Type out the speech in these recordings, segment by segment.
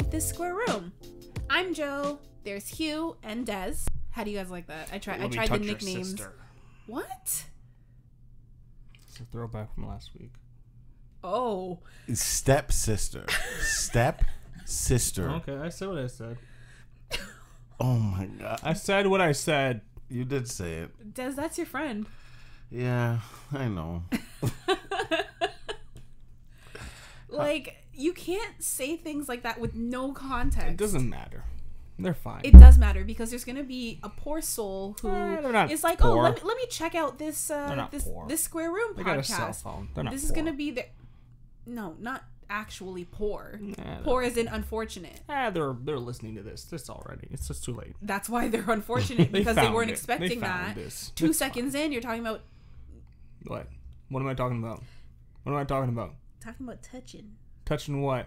episode of This Square Room. I'm Joe. There's Hugh and Des. How do you guys like that? I tried the nicknames. Sister. What? It's a throwback from last week. Oh. Stepsister. Stepsister. Okay, I said what I said. Oh my god. I said what I said. You did say it. Des, that's your friend. Yeah, I know. Like, you can't say things like that with no context. It doesn't matter. They're fine. It does matter because there's going to be a poor soul who is like, poor. Oh, let me check out this this Square Room podcast. They got a cell phone. They're not this poor. Is going to be the... No, not actually poor. Nah, poor as in unfortunate. Ah, they're listening to this. This already. It's just too late. That's why they're unfortunate because they weren't expecting that. This. Two seconds in, you're talking about... What? What am I talking about? What am I talking about? Talking about touching. Touching what?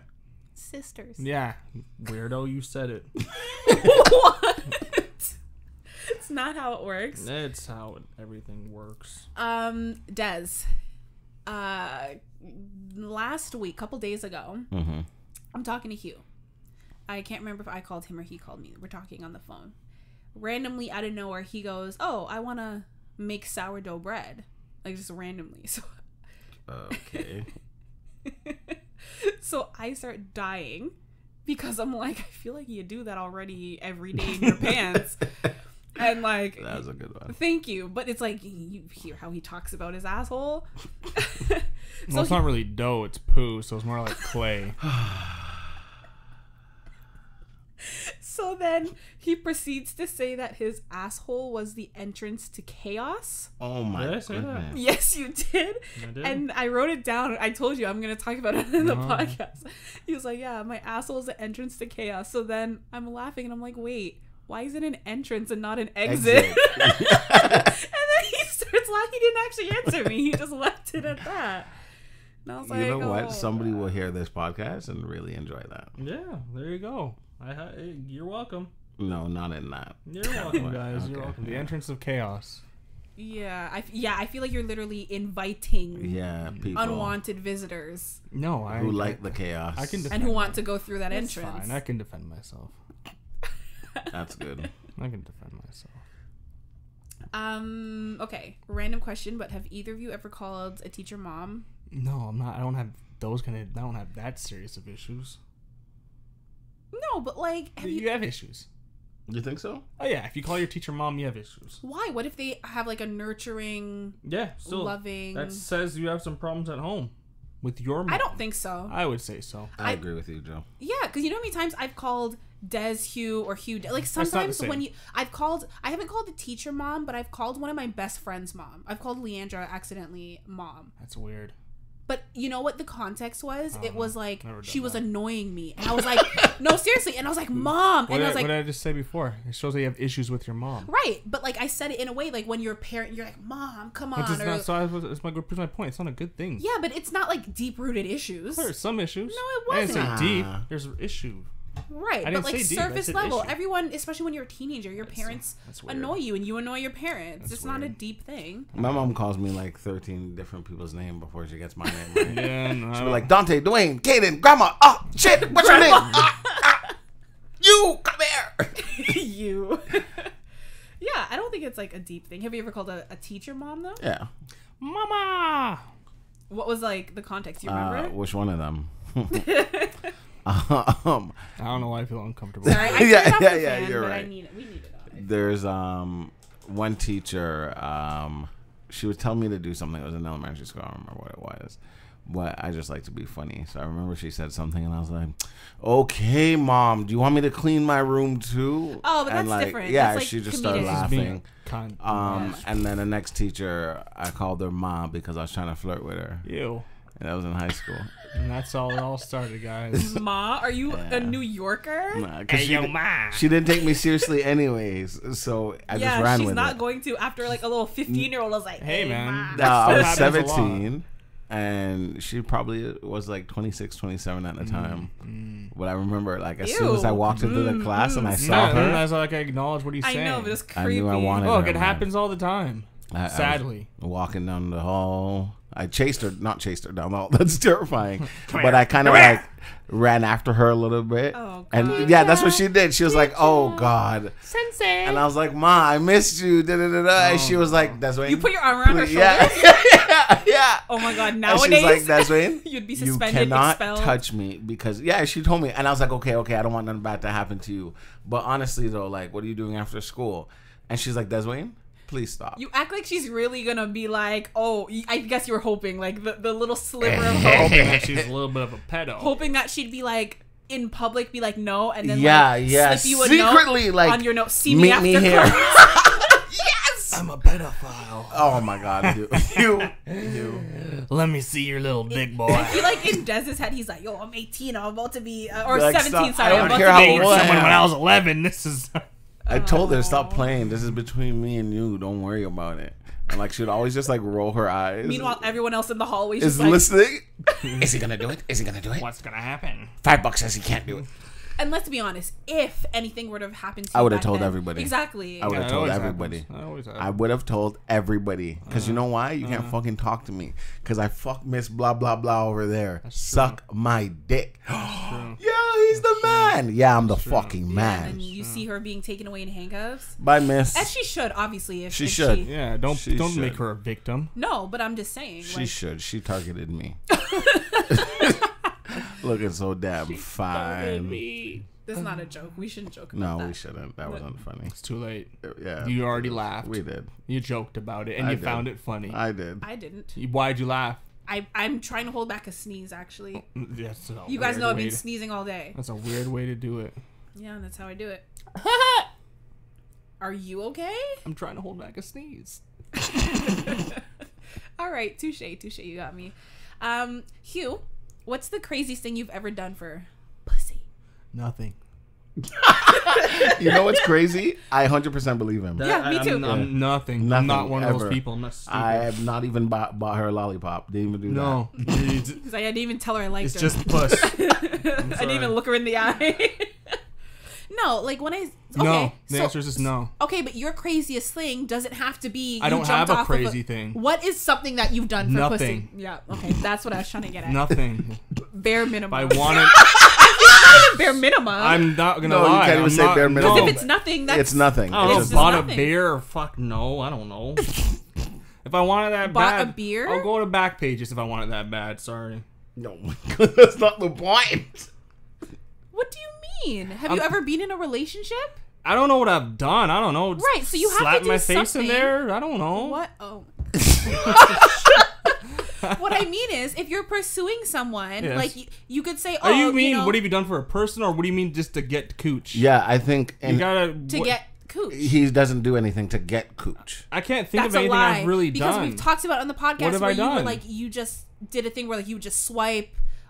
Sisters. Yeah. Weirdo, you said it. What? It's not how it works. It's how everything works. Des, last week, couple days ago, I'm talking to Hugh. I can't remember if I called him or he called me. We're talking on the phone. Randomly out of nowhere, he goes, oh, I want to make sourdough bread. Like, just randomly. So. Okay. So I start dying because I'm like, I feel like you do that already every day in your pants. And like, that was a good one. Thank you. But it's like, you hear how he talks about his asshole. Well, so it's not really dough, it's poo. So it's more like clay. So then he proceeds to say that his asshole was the entrance to chaos. Oh my goodness. Yes, you did. I did. And I wrote it down. I told you I'm going to talk about it in the podcast. He was like, yeah, my asshole is the entrance to chaos. So then I'm laughing and I'm like, wait, why is it an entrance and not an exit? And then he starts laughing. He didn't actually answer me. He just left it at that. And I was like, you know what? Somebody will hear this podcast and really enjoy that. Yeah, there you go. You're welcome. No, not in that. You're welcome, guys. Okay. You're welcome. The entrance of chaos. Yeah, I feel like you're literally inviting people. Unwanted visitors. No, who like the chaos. I can defend and who want to go through that entrance. Fine. I can defend myself. That's good. I can defend myself. Okay. Random question, but have either of you ever called a teacher mom? No, I'm not. I don't have those I don't have that serious of issues. No, but like... You have issues. You think so? Oh, yeah. If you call your teacher mom, you have issues. Why? What if they have like a nurturing, loving... That says you have some problems at home with your mom. I don't think so. I would say so. I agree with you, Joe. Yeah, because you know how many times I've called Des Hugh or Hugh... Like sometimes when you... I haven't called the teacher mom, but I've called one of my best friend's mom. I've called Leandra accidentally mom. That's weird. But you know what the context was? It was like, she was annoying me. And I was like, no, seriously. And I was like, mom. And I was like, what did I just say before? It shows that you have issues with your mom. Right. But like, I said it in a way, like when you're a parent, you're like, mom, come on. It's my point. It's not a good thing. Yeah, but it's not like deep-rooted issues. There's some issues. No, it wasn't. I didn't say deep. There's an issue. Right. But like surface level. Everyone, especially when you're a teenager, your parents annoy you and you annoy your parents. It's not a deep thing. My mom calls me like 13 different people's names before she gets my name right. Yeah, no. She'll be like, Dante, Dwayne, Kaden, Grandma. Oh, shit. What's your name? You, come here. You. Yeah, I don't think it's like a deep thing. Have you ever called a teacher mom though? Yeah. Mama. What was like the context? Do you remember? Which one of them? I don't know why I feel uncomfortable. Sorry, yeah, you're right. We need it on it. There's one teacher, she would tell me to do something. It was in elementary school. I don't remember what it was, but I just like to be funny. So I remember she said something, and I was like, "Okay, mom, do you want me to clean my room too?" Oh, but that's like, different. Yeah, that's like she just started laughing. And then the next teacher, I called her mom because I was trying to flirt with her. Ew. And that was in high school. And that's all it all started, guys. Ma, are you a New Yorker? Nah, hey, she didn't take me seriously anyways, so I just ran with it. Yeah, she's not going to. After like a little 15-year-old, I was like, hey, man. I was 17, and she probably was like 26, 27 at the time. But I remember, like, as soon as I walked into the class and I saw her. I acknowledged what he's saying. I know, but it's creepy. I knew I wanted her, man. Look, it happens all the time. Sadly. I was walking down the hall. I chased her, not chased her down the hall. That's terrifying. But I kind of like ran after her a little bit. Oh, God. And yeah, that's what she did. She was like, oh, God. Sensei. And I was like, Ma, I missed you. Da, da, da, da. And she was like, that's Wayne. You put your arm around her shoulder? Yeah. Oh, my God. Nowadays, like, that's Wayne, you'd be suspended, you cannot expelled. Touch me because, yeah, she told me. And I was like, okay, I don't want nothing bad to happen to you. But honestly, though, like, what are you doing after school? And she's like, Deswayne, please stop. You act like she's really going to be like, oh, I guess you were hoping, like the little sliver of hope. Hoping that she's a little bit of a pedo. Hoping that she'd be like, in public, be like, no, and then slip you a secretly, note like, on your note, see me after class. I'm a pedophile. Oh my God, dude. You. Let me see your little big boy. He like in Dez's head, he's like, yo, I'm 18, I'm about to be, or like, 17, stop. Sorry, I'm about to be someone when I was 11. This is... I told her, stop playing. This is between me and you. Don't worry about it. And like, she would always just like roll her eyes. Meanwhile, everyone else in the hallway is like, listening. Is he going to do it? Is he going to do it? What's going to happen? $5 says he can't do it. And let's be honest, if anything were to have happened to you, I would have told everybody. Exactly. I would have told everybody. I would have told everybody. Because you know why? You can't fucking talk to me. Because I fuck Miss Blah Blah Blah over there. Suck my dick. Yeah, he's the man. Yeah, I'm the fucking man. And you see her being taken away in handcuffs? By Miss. As she should, obviously. If she should. Yeah, don't make her a victim. No, but I'm just saying. She should. She targeted me. Looking so damn fine. This is not a joke. We shouldn't joke about that. No, we shouldn't. That was unfunny. It's too late. Yeah. You already laughed. We did. You joked about it and you found it funny. I did. I didn't. Why'd you laugh? I'm trying to hold back a sneeze, actually. That's you guys know I've been sneezing all day. That's a weird way to do it. Yeah, that's how I do it. Are you okay? I'm trying to hold back a sneeze. All right. Touche. You got me. Hugh. What's the craziest thing you've ever done for pussy? Nothing. You know what's crazy? I 100% believe him. Me too. I'm nothing. I'm not one of those people. I'm not stupid. I have not even bought her a lollipop. Didn't even do that. No. Because I didn't even tell her I liked her. It's just puss. I didn't even look her in the eye. No, like when I... Okay, no, the answer is just no. Okay, but your craziest thing doesn't have to be... I don't have a crazy thing. What is something that you've done for pussy? Yeah, okay, that's what I was trying to get at. Nothing. Bare minimum. I wanted... It's not even bare minimum. I'm not going to lie. No, you can't even say bare minimum. Because if it's nothing, that's... It's nothing. I bought a beer or fuck no, I don't know. If I wanted that bad... Bought a beer? I'll go to Backpages if I want it that bad, sorry. No, that's not the point. What do you mean? Have you ever been in a relationship? I don't know what I've done. I don't know. Just right, so you have to do my something. Face in there. I don't know. What? Oh. What I mean is, if you're pursuing someone, like you could say, "Oh, you mean what have you done for a person, or what do you mean just to get cooch?" Yeah, I think you gotta to get cooch. He doesn't do anything to get cooch. I can't think of anything I've really done because we've talked about it on the podcast where you were like you just did a thing where like you just swipe.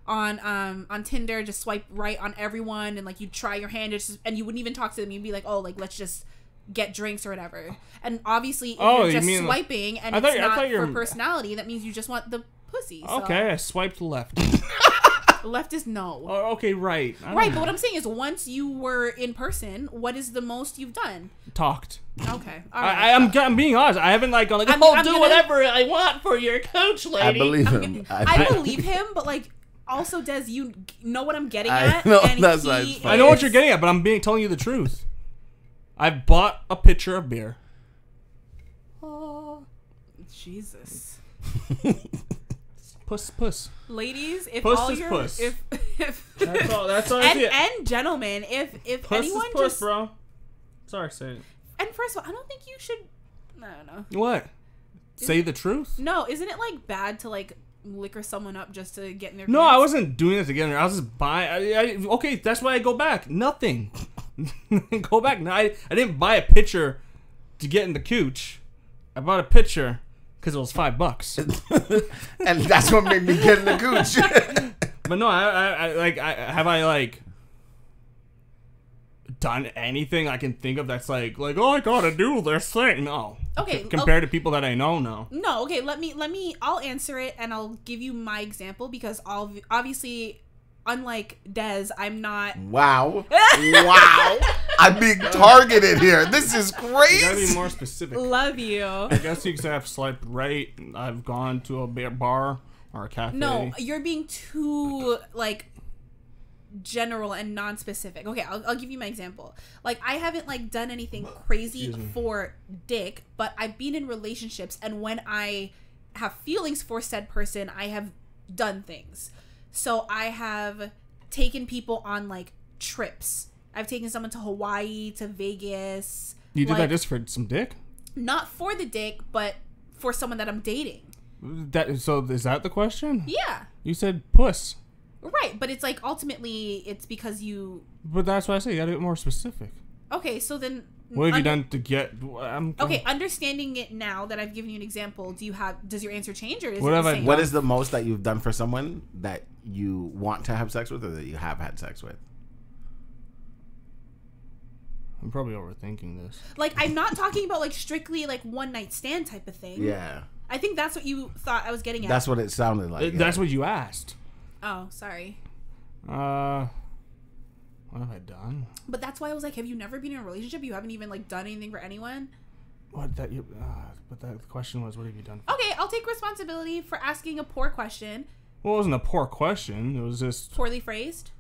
On Tinder, just swipe right on everyone, and like you try your hand, and you wouldn't even talk to them. You'd be like, "Oh, like let's just get drinks or whatever." And obviously, if you're just swiping, like, and it's not for personality. That means you just want the pussy. So. Okay, I swiped left. Left is no. Oh, okay, right. Right, but what I'm saying is, once you were in person, what is the most you've done? Talked. Okay. All right. I'm being honest. I haven't like gone like, "I'll do whatever I want for your coach, lady." I believe him. I believe him, but like. Also, Des, you know what I'm getting at? No, that's not funny. I know what you're getting at, but I'm telling you the truth. I bought a pitcher of beer. Oh, Jesus. Puss. Ladies, if puss all is your... Puss. If that's all I see it. And gentlemen, if puss anyone is puss, just... bro. Sorry, say it. And first of all, I don't think you should... I don't know. What? Say the truth? No, isn't it, like, bad to, like... liquor someone up just to get in their pants? I wasn't doing it to get in there. I was just buying. Okay, that's why I go back. Nothing. Go back. No, I didn't buy a pitcher to get in the cooch. I bought a pitcher because it was $5. And that's what made me get in the cooch. But no, I have done anything I can think of that's like oh I gotta do this thing. No. Okay. Compared to people that I know, no. No. Okay. Let me. I'll answer it and I'll give you my example because obviously, unlike Des, I'm not. Wow. I'm being targeted here. This is crazy. You gotta be more specific. Love you. I guess you could have swipe right. I've gone to a bar or a cafe. No, you're being too like general and non-specific. Okay, I'll give you my example. Like, I haven't like done anything crazy for dick, but I've been in relationships, and when I have feelings for said person, I have done things. So I have taken people on like trips. I've taken someone to Hawaii, to Vegas. You did that just for some dick? Not for the dick, but for someone that I'm dating. That, so is that the question? Yeah. You said puss. Right, but it's like ultimately it's because you. But that's why I say you gotta get more specific. Okay, so then. What have you done to get? Okay, understanding it now that I've given you an example, do you have? Does your answer change, or is it the same? What is the most that you've done for someone that you want to have sex with, or that you have had sex with? I'm probably overthinking this. Like, I'm not talking about like strictly like one night stand type of thing. Yeah. I think that's what you thought I was getting at. That's what it sounded like. Yeah. That's what you asked. Oh, sorry. What have I done? But that's why I was like, have you never been in a relationship? You haven't even like done anything for anyone? What that you but the question was, what have you done for? Okay, I'll take responsibility for asking a poor question. Well, it wasn't a poor question. It was just poorly phrased.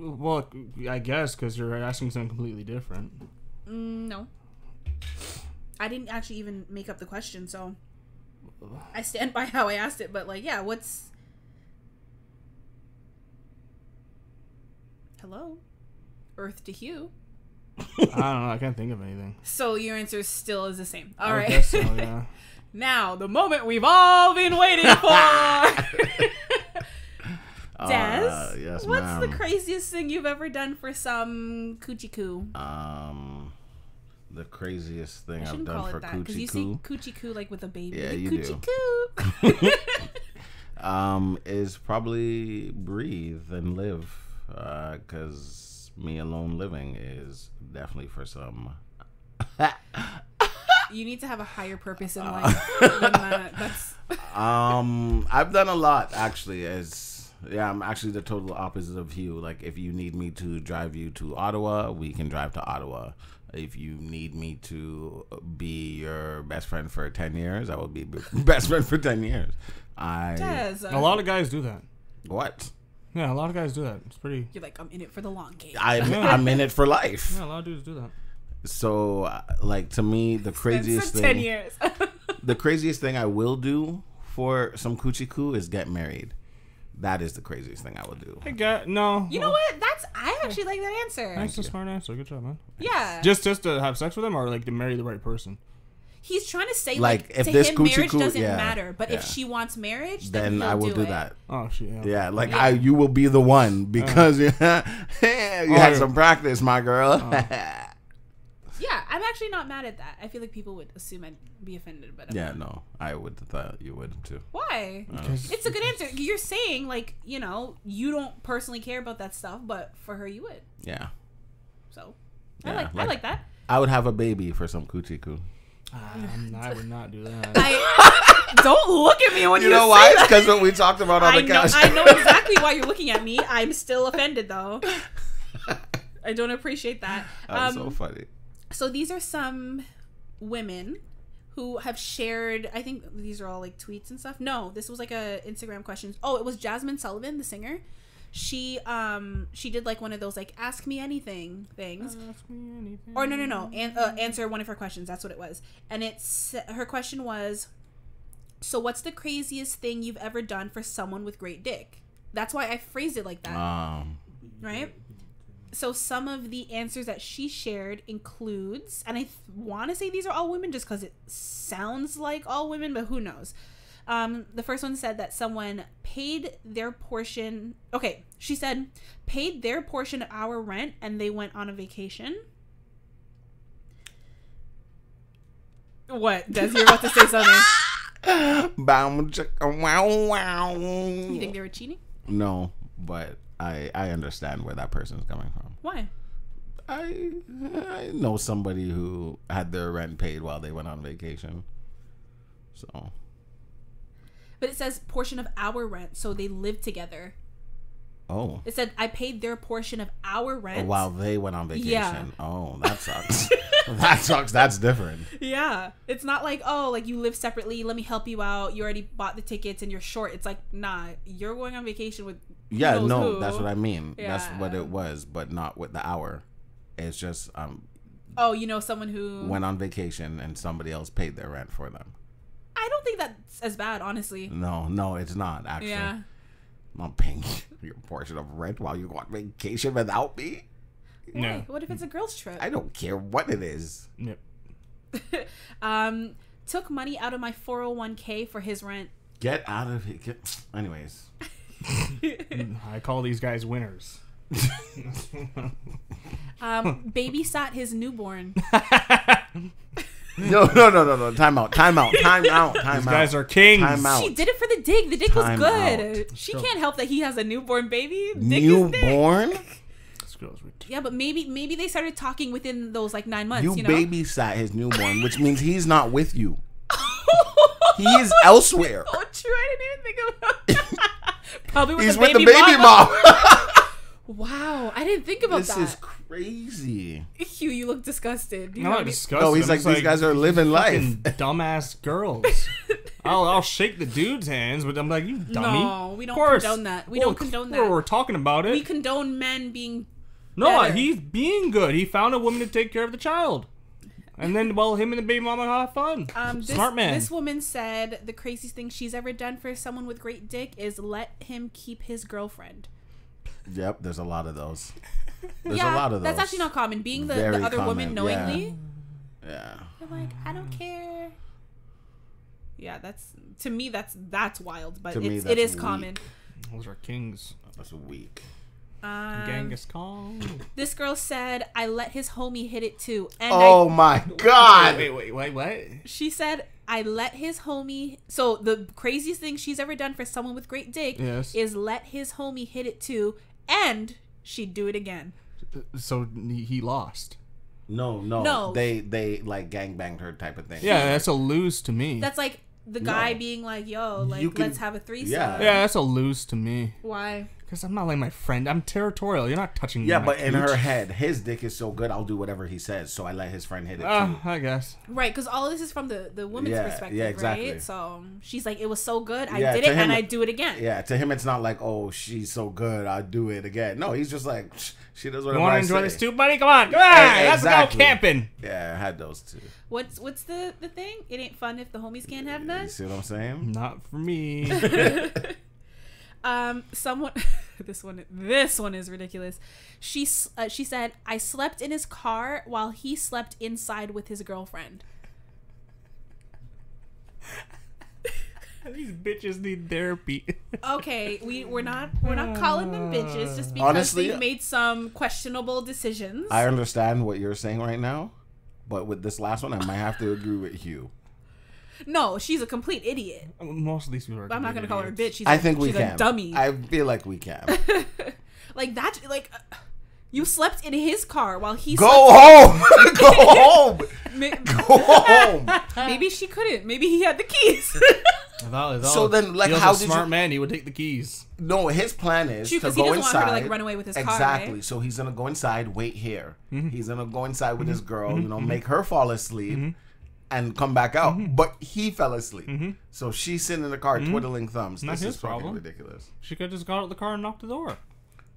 Well, I guess because you're asking something completely different. No, I didn't actually even make up the question, so I stand by how I asked it. But like, yeah, what's hello, Earth to Hugh? I don't know. I can't think of anything. So your answer still is the same. All right. I guess so, yeah. Now the moment we've all been waiting for. Des, yes, what's the craziest thing you've ever done for some coochie coo? The craziest thing I've done for coochie coo. Because you say coochie coo like with a baby. Yeah, you do. Coochie coo. Is probably breathe and live, because me alone living is definitely for some. You need to have a higher purpose in life than that. That's I've done a lot actually. Yeah, I'm actually the total opposite of Hugh. Like, if you need me to drive you to Ottawa, we can drive to Ottawa. If you need me to be your best friend for 10 years, I will be best friend for 10 years. A lot of guys do that. What? Yeah, a lot of guys do that. It's pretty... You're like, I'm in it for the long game. I'm in it for life. Yeah, a lot of dudes do that. So, like, to me, the craziest thing... 10 years. The craziest thing I will do for some coochie coo is get married. That is the craziest thing I would do. You know what? I actually like that answer. That's a smart answer. Good job, man. Yeah. Just to have sex with him, or like to marry the right person. He's trying to say like if to this him marriage doesn't matter, but if she wants marriage, then I will do that. Oh shit. Yeah. You will be the one because you had some practice, my girl. Yeah, I'm actually not mad at that. I feel like people would assume I'd be offended, but no, I would have thought you would too. Why? It's a good answer. You're saying like, you know, you don't personally care about that stuff, but for her, you would. Yeah. So, I like that. I would have a baby for some coochie coo. I would not do that. Don't look at me when you know why? It's because what we talked about on the couch. I know exactly why you're looking at me. I'm still offended though. I don't appreciate that. That's so funny. So these are some women who have shared, I think these are all like tweets and stuff. No, this was like a Instagram question. Oh, it was Jasmine Sullivan, the singer. She did like one of those like ask me anything things. Ask me anything. Or no. Answer one of her questions. That's what it was. And her question was, so what's the craziest thing you've ever done for someone with great dick? That's why I phrased it like that. Right? So some of the answers that she shared includes, and I want to say these are all women just because it sounds like all women, but who knows? The first one said that someone paid their portion. Okay, she said paid their portion of our rent and they went on a vacation. What? Des, you're about to say something. You think they were cheating? No, but... I understand where that person is coming from. Why? I know somebody who had their rent paid while they went on vacation. So. But it says portion of our rent, so they lived together. Oh. It said, I paid their portion of our rent. While they went on vacation. Yeah. Oh, that sucks. That sucks. That's different. Yeah. It's not like, oh, like you live separately. Let me help you out. You already bought the tickets and you're short. It's like, nah, you're going on vacation with yeah, no, who. That's what I mean. Yeah. That's what it was, but not with the hour. It's just... oh, you know someone who... went on vacation and somebody else paid their rent for them. I don't think that's as bad, honestly. No, no, it's not, actually. Yeah. I'm paying your portion of rent while you go on vacation without me? Why? No. What if it's a girl's trip? I don't care what it is. Yep. Took money out of my 401k for his rent. Get out of here. Anyways. I call these guys winners. Babysat his newborn. No, no, no, no, no. Time out. Time out. Time out. Time These out. Guys are kings. Time out. She did it for the dick. The dick time was good. Out. She so, can't help that he has a newborn baby. Dick newborn? Is dick. This girl's ridiculous. Yeah, but maybe they started talking within those like 9 months. You know? Babysat his newborn, which means he's not with you. He is elsewhere. Oh, true. I didn't even think about that. Probably with he's the baby with the baby mom. Wow, I didn't think about that. This is crazy. Hugh, you look disgusted. I'm not disgusted. No, he's like, these guys are living life. Dumbass girls. I'll shake the dude's hands, but I'm like, you dummy. No, we don't condone that. We don't condone that. We're talking about it. We condone men being no, he's being good. He found a woman to take care of the child. And then, well, him and the baby mama have fun. Smart man. This woman said the craziest thing she's ever done for someone with great dick is let him keep his girlfriend. Yep, there's a lot of those. There's yeah, a lot of those. That's actually not common. Being the other common. Woman knowingly. Yeah. I'm like, I don't care. Yeah, that's to me that's wild, but it is weak. Common. Those are kings. That's weak. Genghis Khan. This girl said, "I let his homie hit it too." And oh my god! Wait, what? She said, "I let his homie." So the craziest thing she's ever done for someone with great dick is let his homie hit it too, and she'd do it again. So he lost. No. They like gangbanged her type of thing. Yeah, that's a lose to me. That's like. The guy being like, yo, like, let's have a threesome. Yeah, that's a lose to me. Why? Because I'm not like my friend. I'm territorial. You're not touching me. Yeah, but in her head, his dick is so good, I'll do whatever he says. So I let his friend hit it, too. I guess. Right, because all of this is from the woman's perspective, exactly. Right? So she's like, it was so good, I did it, and I do it again. Yeah, to him, it's not like, oh, she's so good, I'll do it again. No, he's just like, she does whatever I say. You want to enjoy this too, buddy? Come on. Come on. Let's go camping. Yeah, I had those, too. What's the thing? It ain't fun if the homies can't have none. You see what I'm saying? Not for me. Someone, this one is ridiculous. She said, I slept in his car while he slept inside with his girlfriend. These bitches need therapy. Okay, we're not calling them bitches just because honestly, they made some questionable decisions. I understand what you're saying right now. But with this last one, I might have to agree with Hugh. No, she's a complete idiot. Most of these people are. I'm not going to call her a bitch. She's a dummy. I feel like we can. Like that. Like you slept in his car while he. Go home. Go home. Go home. Maybe she couldn't. Maybe he had the keys. So then, like, how did smart man? He would take the keys. No, his plan is to go inside. Want her to, like, run away with his car, right? So he's gonna go inside, wait here. Mm-hmm. He's gonna go inside with his girl, make her fall asleep, and come back out. But he fell asleep, so she's sitting in the car twiddling thumbs. Not this is fucking ridiculous. She could just got out of the car and knocked the door.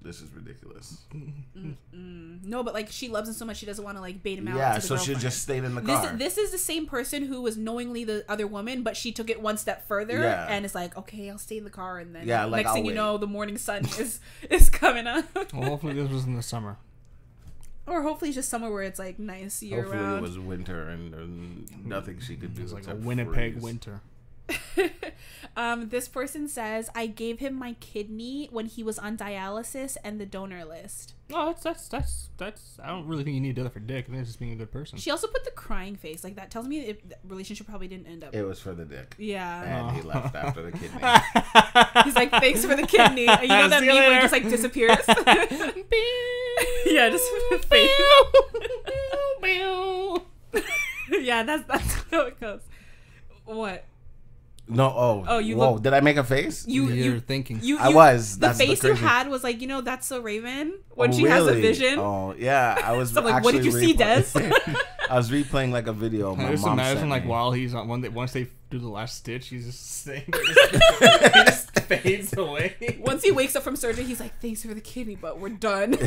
This is ridiculous. No, but like she loves him so much she doesn't want to like bait him out. Yeah, so she just stayed in the car. This is the same person who was knowingly the other woman, but she took it one step further and it's like, okay, I'll stay in the car, and then like, next thing you know, the morning sun is coming up. Well, hopefully this was in the summer. Or hopefully just somewhere where it's like nice year round. Hopefully it was winter and nothing she could do. It's like a Winnipeg winter. This person says, I gave him my kidney when he was on dialysis and the donor list. Oh, that's I don't really think you need to do that for dick. I think it's just being a good person. She also put the crying face. Like, that tells me the relationship probably didn't end up. It was for the dick. Yeah. And he left after the kidney. He's like, thanks for the kidney. And you know that meme where it just like disappears? Yeah, just face. Yeah, that's how it goes. What? No, oh, you look, did I make a face? You're thinking. I was. The face you had was like, you know, that's so Raven when she has a vision. Oh yeah, I was. So like, what did you see, Des? I was replaying like a video. My mom imagine like while he's on one, once they do the last stitch, he's just saying, he just fades away. Once he wakes up from surgery, he's like, thanks for the kidney, but we're done.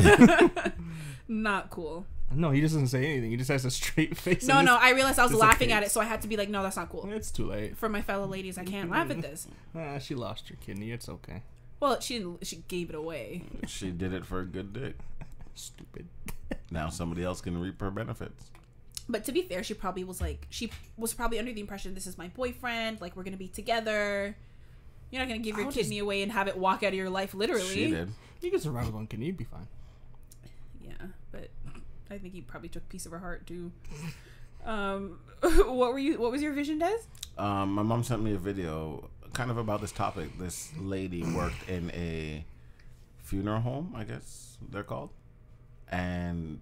Not cool. No, he just doesn't say anything. He just has a straight face. No, no, I realized I was laughing at it, so I had to be like, no, that's not cool. It's too late. For my fellow ladies, I can't laugh at this. She lost her kidney. It's okay. Well, she didn't, she gave it away. She did it for a good dick. Stupid. Now somebody else can reap her benefits. But to be fair, she probably was like, she was probably under the impression, this is my boyfriend, like, we're going to be together. You're not going to give your kidney away and have it walk out of your life, literally. She did. You can survive with one kidney, you'd be fine. Yeah, but... I think he probably took a piece of her heart too. What was your vision, Des? My mom sent me a video, kind of about this topic. This lady worked in a funeral home, I guess they're called, and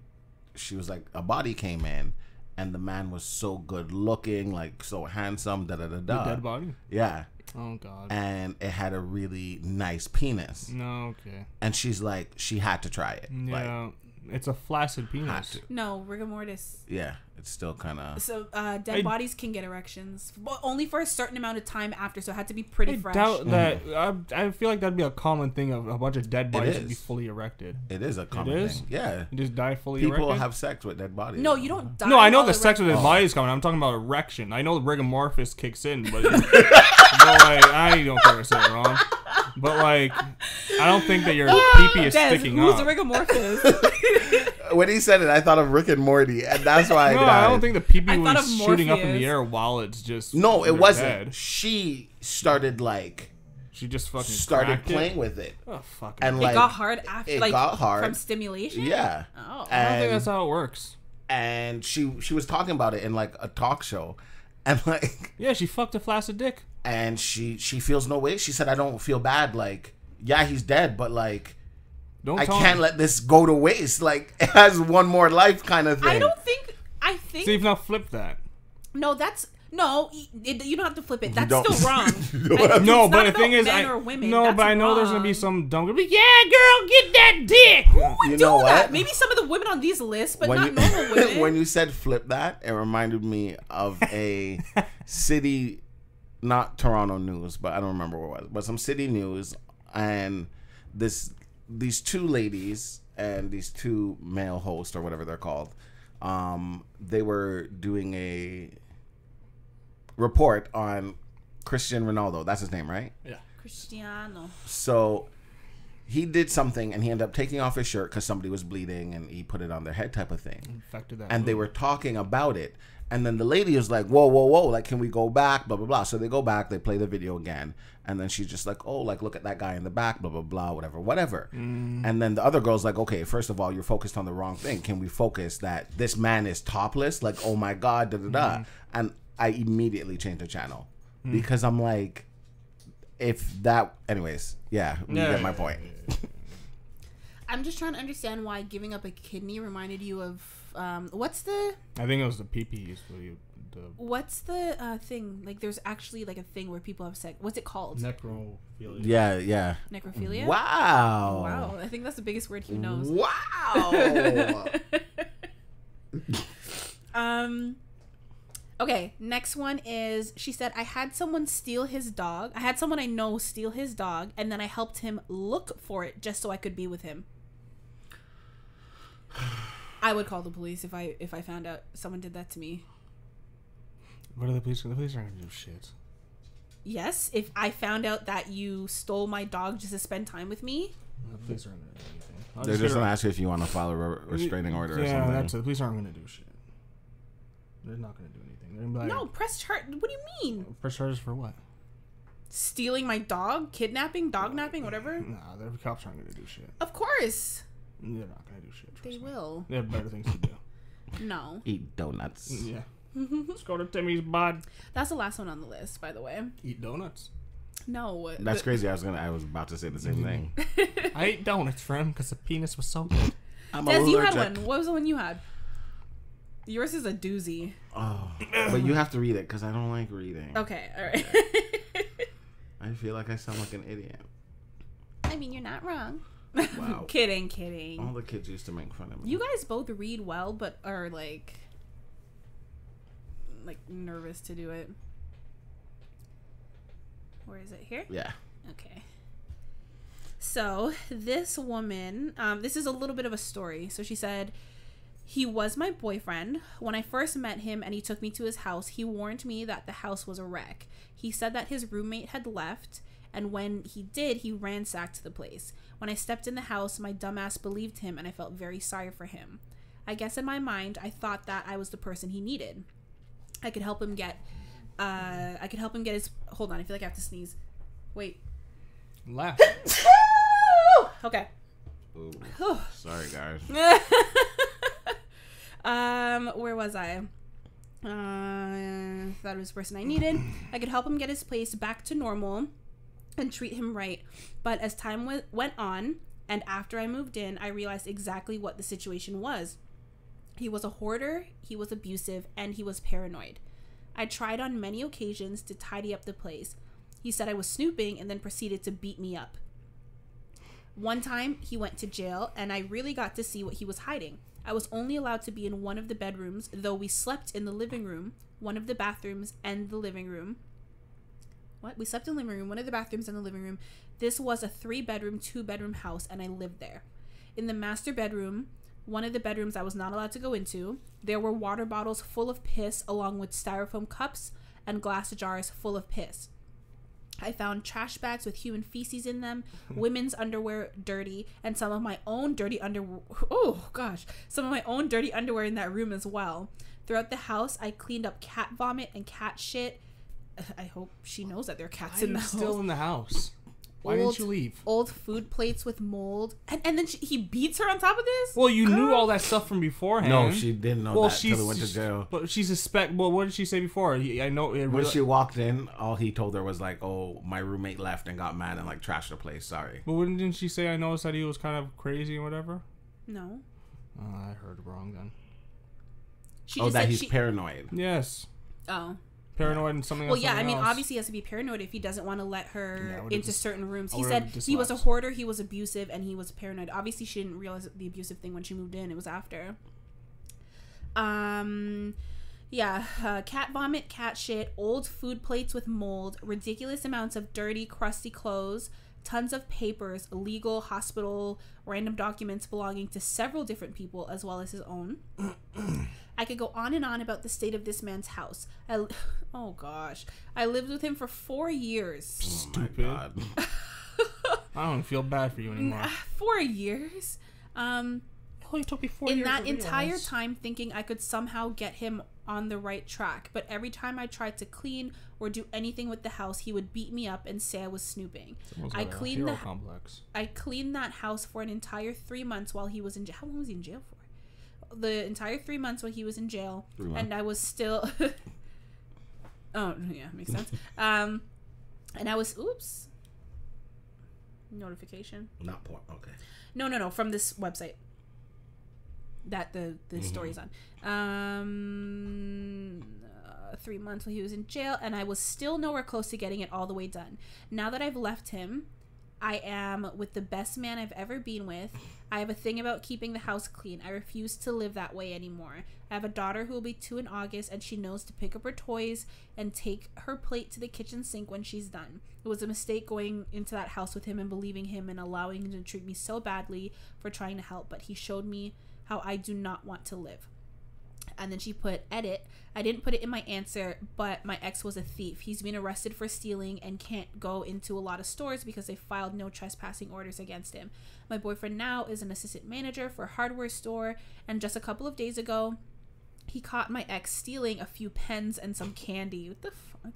she was like, a body came in, and the man was so good looking, like so handsome, da da da da. The dead body? Yeah. Oh God. And it had a really nice penis. No, okay. And she's like, she had to try it. Yeah. Like, it's a flaccid penis. No, rigor mortis. Yeah, it's still kind of... So, dead bodies can get erections. But only for a certain amount of time after, so it had to be pretty fresh. Doubt that, I feel like that'd be a common thing of a bunch of dead bodies to be fully erected. It is a common thing. Yeah. You just die fully erected? People have sex with dead bodies. No, you don't die. No, I know the sex with dead bodies coming. I'm talking about erection. I know the rigor mortis kicks in, but... I don't care what's wrong. But like, I don't think that your pee-pee is sticking up. Who's a rigor mortis? When he said it, I thought of Rick and Morty, and that's why I don't think the pee-pee was shooting up in the air while it's just it wasn't. Dead. She started like. She just fucking started playing with it. Oh fuck! And it got hard after. It got hard from stimulation. Yeah. Oh. And, I don't think that's how it works. And she was talking about it in like a talk show, and like. Yeah, she fucked a flaccid dick. And she feels no way. She said, I don't feel bad. Like, yeah, he's dead, but like, I can't let this go to waste. Like, it has one more life kind of thing. I think. So you've not flipped that. No, that's, you don't have to flip it. That's still wrong. No, but the thing is, I know there's going to be some dumb, yeah, girl, get that dick. Who would do that? Maybe some of the women on these lists, but not normal women. When you said flip that, it reminded me of a city... Not Toronto news, but I don't remember what it was. But some city news, and these two ladies and these two male hosts or whatever they're called, they were doing a report on Cristiano Ronaldo. That's his name, right? Yeah, Cristiano. So he did something, and he ended up taking off his shirt because somebody was bleeding, and he put it on their head, type of thing. Infected that. And they were talking about it. And then the lady is like, whoa, whoa, whoa, like, can we go back, blah, blah, blah. So they go back, they play the video again. And then she's just like, oh, like, look at that guy in the back, blah, blah, blah, whatever, whatever. Mm. And then the other girl's like, okay, first of all, you're focused on the wrong thing. Can we focus that this man is topless? Like, oh, my God, da, da, da. Mm. And I immediately changed the channel because I'm like, if that, anyways, yeah, you get my point. I'm just trying to understand why giving up a kidney reminded you of what's the? I think it was the pee-pee. What's the thing? Like, there's actually like a thing where people have sex. What's it called? Necrophilia. Yeah, yeah. Necrophilia. Wow. Wow. I think that's the biggest word Hugh knows. Wow. Okay. Next one is, she said, I had someone steal his dog. I had someone I know steal his dog, and then I helped him look for it just so I could be with him. I would call the police if I found out someone did that to me. What are the police? The police aren't gonna do shit. Yes, if I found out that you stole my dog just to spend time with me. The police aren't gonna do anything. They're just gonna ask you if you want to file a restraining order or something. Yeah, the police aren't gonna do shit. They're not gonna do anything. They're gonna be like, no, press charge. What do you mean? Press charges for what? Stealing my dog, kidnapping, dog napping, whatever. Nah, the cops aren't gonna do shit. Of course. They're not gonna do shit. They will. They have better things to do. No. Eat donuts. Yeah. Let's go to Timmy's Bod. That's the last one on the list, by the way. Eat donuts. No. That's crazy. I was about to say the same thing. I ate donuts for him because the penis was so good. Des, you had one. What was the one you had? Yours is a doozy. Oh, but you have to read it because I don't like reading. Okay, all right. I feel like I sound like an idiot. I mean, you're not wrong. Wow. Kidding, kidding. All the kids used to make fun of me. You guys both read well, but are like nervous to do it. Where is it? Here? Yeah. Okay. So this woman, this is a little bit of a story. So she said, he was my boyfriend. When I first met him and he took me to his house, he warned me that the house was a wreck. He said that his roommate had left, and when he did, he ransacked the place. When I stepped in the house, my dumbass believed him, and I felt very sorry for him. I guess in my mind, I thought that I was the person he needed. I could help him get, his, hold on, I feel like I have to sneeze. Wait. Laugh. Okay. Ooh, sorry, guys. Where was I? That was the person I needed. I could help him get his place back to normal and treat him right. But as time went on, and after I moved in, I realized exactly what the situation was. He was a hoarder, he was abusive, and he was paranoid. I tried on many occasions to tidy up the place. He said I was snooping and then proceeded to beat me up. One time, he went to jail, and I really got to see what he was hiding. I was only allowed to be in one of the bedrooms, though we slept in the living room, one of the bathrooms, and the living room. What? We slept in the living room, one of the bathrooms, and the living room. This was a 3-bedroom, 2-bedroom house, and I lived there. In the master bedroom, one of the bedrooms I was not allowed to go into, there were water bottles full of piss, along with styrofoam cups and glass jars full of piss. I found trash bags with human feces in them, women's underwear dirty, and some of my own dirty underwear. Oh, gosh. Some of my own dirty underwear in that room as well. Throughout the house, I cleaned up cat vomit and cat shit. I hope she knows that there are cats in the house. Still in the house. Why didn't you leave? Old food plates with mold. And then he beats her on top of this? Well, you knew all that stuff from beforehand. No, she didn't know that until they went to jail. But she suspect. Well, what did she say before? I know. When she walked in, all he told her was like, oh, my roommate left and got mad and like trashed the place. Sorry. But didn't she say, I noticed that he was kind of crazy or whatever? No. I heard wrong then. Oh, that he's paranoid. Yes. Oh. Paranoid and something else. Well, yeah, I mean, obviously he has to be paranoid if he doesn't want to let her into certain rooms. He said he was a hoarder, he was abusive, and he was paranoid. Obviously, she didn't realize the abusive thing when she moved in. It was after. Yeah, cat vomit, cat shit, old food plates with mold, ridiculous amounts of dirty, crusty clothes, tons of papers, legal, hospital, random documents belonging to several different people as well as his own. I could go on and on about the state of this man's house. Oh, gosh. I lived with him for 4 years. Oh, stupid. My God. I don't feel bad for you anymore. 4 years? Oh, you took me 4 years. In that entire time, thinking I could somehow get him on the right track. But every time I tried to clean or do anything with the house, he would beat me up and say I was snooping. I cleaned that house for an entire 3 months while he was in jail. How long was he in jail for? The entire 3 months while he was in jail, and I was still oh yeah, makes sense. And I was oops notification not porn okay no from this website that the story's on. 3 months while he was in jail, and I was still nowhere close to getting it all the way done. Now that I've left him, I am with the best man I've ever been with. I have a thing about keeping the house clean. I refuse to live that way anymore. I have a daughter who will be 2 in August, and she knows to pick up her toys and take her plate to the kitchen sink when she's done. It was a mistake going into that house with him and believing him and allowing him to treat me so badly for trying to help, but he showed me how I do not want to live. And then she put, edit, I didn't put it in my answer, but my ex was a thief. He's been arrested for stealing and can't go into a lot of stores because they filed no trespassing orders against him. My boyfriend now is an assistant manager for a hardware store, and just a couple of days ago, he caught my ex stealing a few pens and some candy. What the fuck?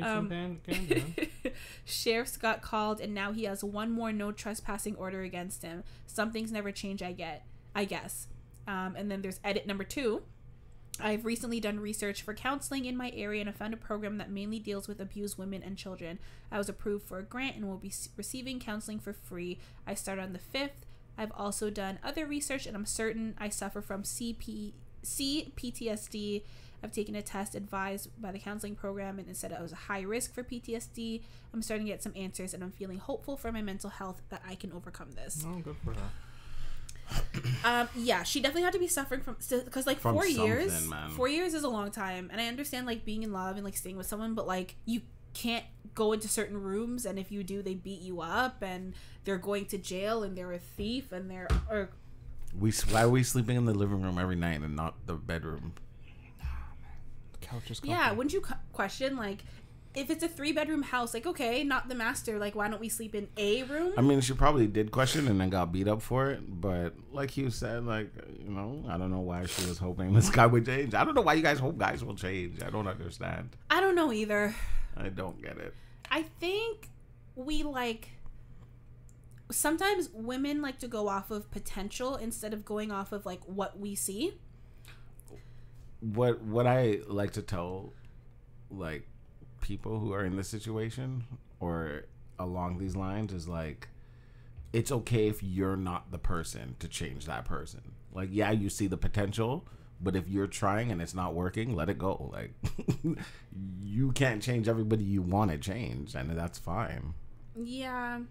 Candy. Sheriffs got called, and now he has one more no trespassing order against him. Some things never change, I guess. And then there's edit number 2. I've recently done research for counseling in my area, and I found a program that mainly deals with abused women and children. I was approved for a grant and will be receiving counseling for free. I start on the 5th. I've also done other research, and I'm certain I suffer from C, PTSD. I've taken a test advised by the counseling program, and it said I was a high risk for PTSD. I'm starting to get some answers, and I'm feeling hopeful for my mental health that I can overcome this. Oh, good for her. Yeah, she definitely had to be suffering from, because like from 4 years, man. 4 years is a long time, and I understand like being in love and like staying with someone, but like you can't go into certain rooms, and if you do, they beat you up, and they're going to jail, and they're a thief, and they're. Or... Why are we sleeping in the living room every night and not the bedroom? Yeah, wouldn't you question, like, if it's a 3-bedroom house, like, okay, not the master, like, why don't we sleep in a room? I mean, she probably did question and then got beat up for it, but like you said, like, you know, I don't know why she was hoping this guy would change. I don't know why you guys hope guys will change. I don't understand. I don't know either. I don't get it. I think we, like, sometimes women like to go off of potential instead of going off of, like, what we see. What I like to tell, like, people who are in this situation or along these lines is, like, it's okay if you're not the person to change that person. Like, yeah, you see the potential, but if you're trying and it's not working, let it go. Like, you can't change everybody you want to change, and that's fine. Yeah.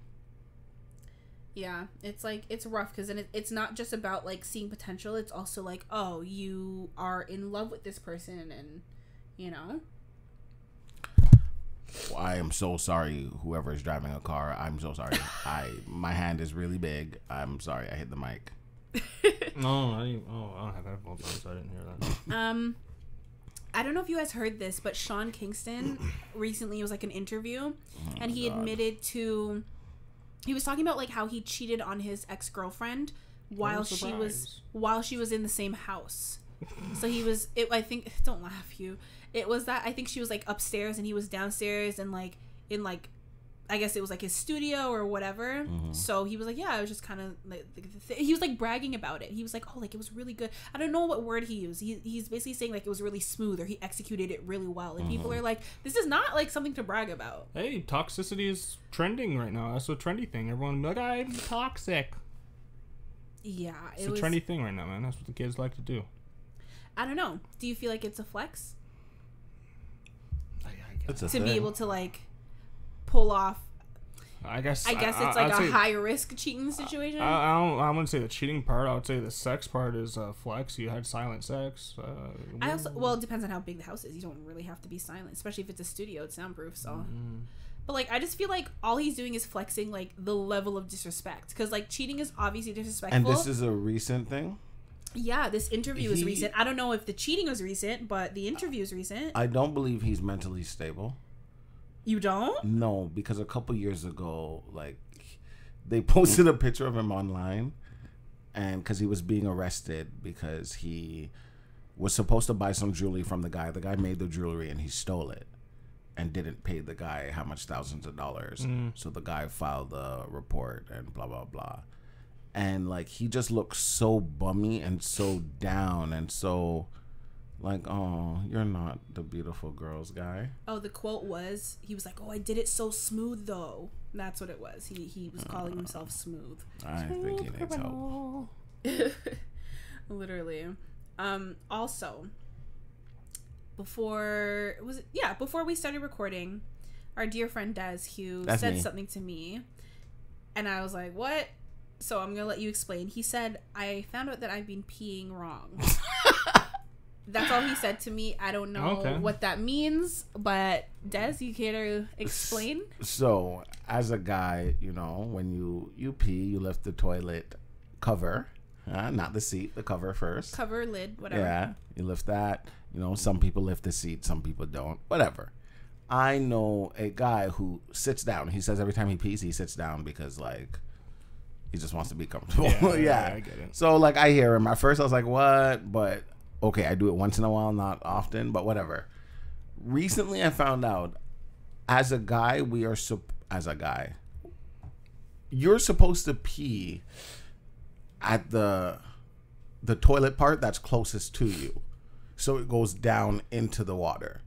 Yeah, it's like, it's rough because it's not just about like seeing potential. It's also like, oh, you are in love with this person, and you know. Well, I am so sorry, whoever is driving a car. I'm so sorry. My hand is really big. I'm sorry. I hit the mic. I don't have headphones on, so I didn't hear that. I don't know if you guys heard this, but Sean Kingston recently, it was like an interview, and he admitted to. He was talking about like how he cheated on his ex-girlfriend while she was in the same house. So he was I think, don't laugh, Hugh. It was that I think she was like upstairs and he was downstairs, and like in like, I guess it was like his studio or whatever. Mm-hmm. So he was like, yeah, I was just kind of like, he was like bragging about it. He was like, oh, like it was really good. I don't know what word he used. He's basically saying like it was really smooth, or he executed it really well. And mm-hmm. people are like, this is not like something to brag about. Hey, toxicity is trending right now. That's a trendy thing. Everyone, look, I'm toxic. Yeah, it's a trendy thing right now, man. That's what the kids like to do. I don't know. Do you feel like it's a flex? Be able to like. Pull off. I guess it's like a high risk cheating situation. I wouldn't say the cheating part. I would say the sex part is flex. You had silent sex. Well, it depends on how big the house is. You don't really have to be silent, especially if it's a studio. It's soundproof, so. Mm-hmm. But like, I just feel like all he's doing is flexing like the level of disrespect, because like cheating is obviously disrespectful. And this is a recent thing. Yeah, this interview is recent. I don't know if the cheating was recent, but the interview is recent. I don't believe he's mentally stable. You don't? No, because a couple years ago, like, they posted a picture of him online, and because he was being arrested because he was supposed to buy some jewelry from the guy. The guy made the jewelry and he stole it and didn't pay the guy how much thousands of dollars. Mm. So the guy filed the report and blah, blah, blah. And, like, he just looked so bummy and so down and so... Like, oh, you're not the beautiful girls guy. Oh, the quote was, he was like, oh, I did it so smooth, though. That's what it was. He was calling himself smooth. I think he needs help. Literally. Also, before we started recording, our dear friend Des Hugh said something to me. And I was like, what? So I'm going to let you explain. He said, I found out that I've been peeing wrong. That's all he said to me. I don't know what that means, but Des, you care to explain? So, as a guy, you know, when you pee, you lift the toilet cover, not the seat, the cover first. Cover, lid, whatever. Yeah, you lift that. You know, some people lift the seat, some people don't, whatever. I know a guy who sits down. He says every time he pees, he sits down because, like, he just wants to be comfortable. Yeah, yeah, I get it. So, like, I hear him. At first, I was like, what? But... Okay, I do it once in a while, not often, but whatever. Recently, I found out, as a guy, you're supposed to pee at the toilet part that's closest to you, so it goes down into the water.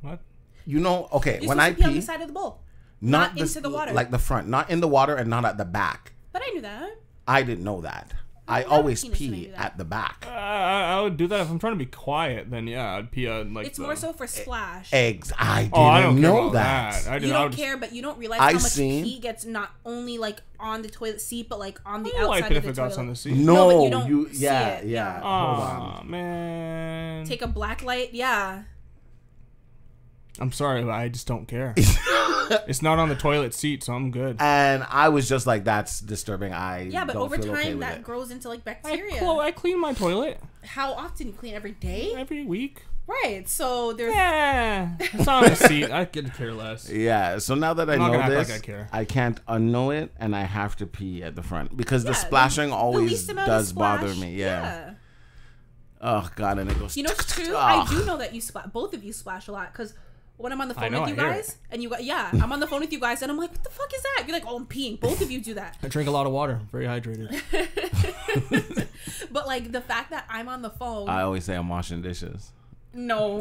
What? You know? Okay, you're when I pee on the side of the bowl, not into the water, like the front, not in the water and not at the back. But I knew that. I didn't know that. I always pee at the back. I would do that if I'm trying to be quiet. Then yeah, I'd pee on like. It's more so for splash. Eggs. I didn't know that. You don't care, but you don't realize how much pee gets not only like on the toilet seat, but like on the outside of the toilet. Got on the seat. No, but you don't. Yeah. Oh man. Take a black light. Yeah. I'm sorry, but I just don't care. It's not on the toilet seat, so I'm good. And I was just like, that's disturbing. Yeah, but over time, that grows into like bacteria. I clean my toilet. How often? You clean every day? Every week. Right. So there's. Yeah. It's on the seat. I could care less. Yeah. So now that I know this, I can't unknow it, and I have to pee at the front because the splashing always does bother me. Yeah. Oh God, and it goes. You know, it's true. I do know that you splash. Both of you splash a lot because. When I'm on the phone with you guys, and you got I'm on the phone with you guys, and I'm like, what the fuck is that? You're like, oh, I'm peeing. Both of you do that. I drink a lot of water. I'm very hydrated. But like the fact that I'm on the phone, I always say I'm washing dishes. No,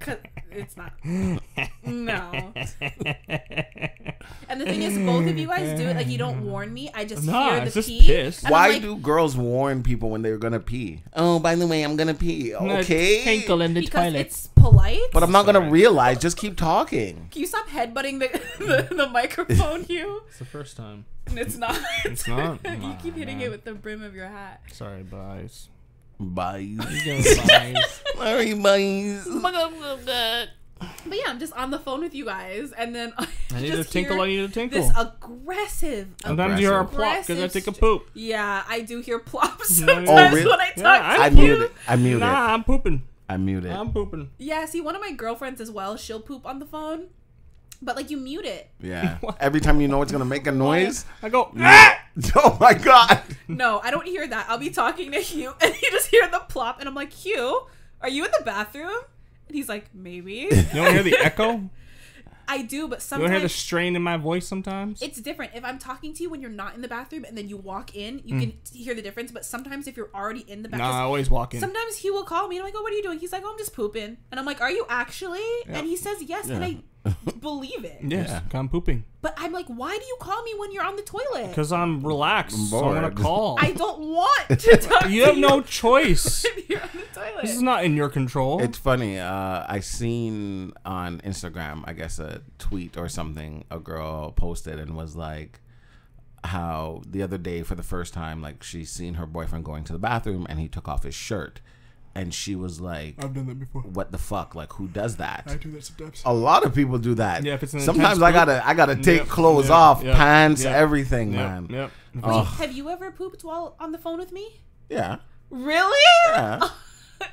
cause it's not. No. And the thing is, both of you guys do it. Like you don't warn me. I just hear the pee. Why do girls warn people when they're gonna pee? Oh, by the way, I'm gonna pee. Okay. Tinkle in the toilet. Because it's polite. But I'm not gonna realize. Just keep talking. Can you stop headbutting the microphone, Hugh? It's the first time. It's not. It's not. You keep hitting it with the brim of your hat. Sorry, guys. Bye. Sorry, bye. But yeah, I'm just on the phone with you guys, and then I need to tinkle. This aggressive. Sometimes you hear a plop because I take a poop. Yeah, I do hear plops sometimes when I talk to you. I mute it. Nah, I'm pooping. I mute it. I'm pooping. Yeah, see, one of my girlfriends as well, she'll poop on the phone, but like you mute it. Yeah. Every time you know it's gonna make a noise, I go. Ah! Oh my God. No, I don't hear that. I'll be talking to Hugh, and you just hear the plop, and I'm like, Hugh, are you in the bathroom? And he's like, maybe. You don't hear the echo? I do, but sometimes. You don't hear the strain in my voice sometimes? It's different. If I'm talking to you when you're not in the bathroom and then you walk in, you can hear the difference. But sometimes if you're already in the bathroom. Nah, I always walk in. Sometimes he will call me and I'm like, oh, what are you doing? He's like, oh, I'm just pooping. And I'm like, are you actually? Yep. And he says, yes. Yeah. And I believe it. Yes, I'm pooping. But I'm like, why do you call me when you're on the toilet? Because I'm relaxed. I'm bored. So I'm going to call. I don't want to talk to you. You have no choice. You're on the toilet. This is not in your control. It's funny. I seen on Instagram, I guess, a tweet or something a girl posted and was like, how the other day for the first time, like she's seen her boyfriend going to the bathroom and he took off his shirt. And she was like, "I've done that before. What the fuck? Like, who does that?" I do that sometimes. A lot of people do that. Yeah, if it's an sometimes I gotta take clothes off, pants, everything, man. Yep. Wait, have you ever pooped while on the phone with me? Yeah. Really? Yeah.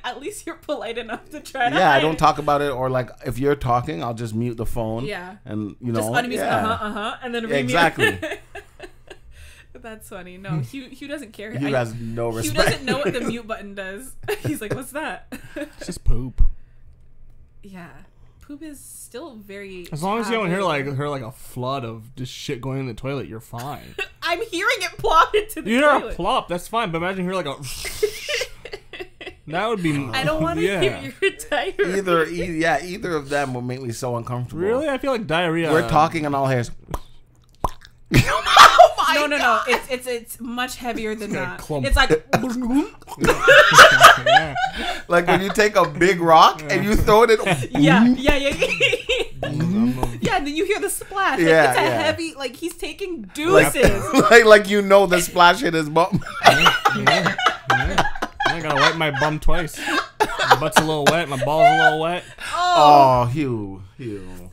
At least you're polite enough to try to hide. I don't talk about it, or like if you're talking, I'll just mute the phone. Yeah. And you know, just unmute, and then remute. Exactly. That's funny. No, Hugh doesn't care. Hugh has no respect. Hugh doesn't know what the mute button does. He's like, what's that? It's just poop. Yeah. Poop is still very... As long as you don't hear like a flood of just shit going in the toilet, you're fine. I'm hearing it plop into the toilet. You hear a plop, that's fine. But imagine you hear like a... That would be... I don't want to hear your diarrhea. Either of them would make me so uncomfortable. Really? I feel like diarrhea... We're talking and all hairs... No, it's much heavier than that. It's like like when you take a big rock and you throw it in. And then you hear the splash. Like, it's a heavy. Like he's taking deuces. Like you know the splash hit his bum. I gotta wipe my bum twice. My butt's a little wet. My balls a little wet. Oh, Hugh.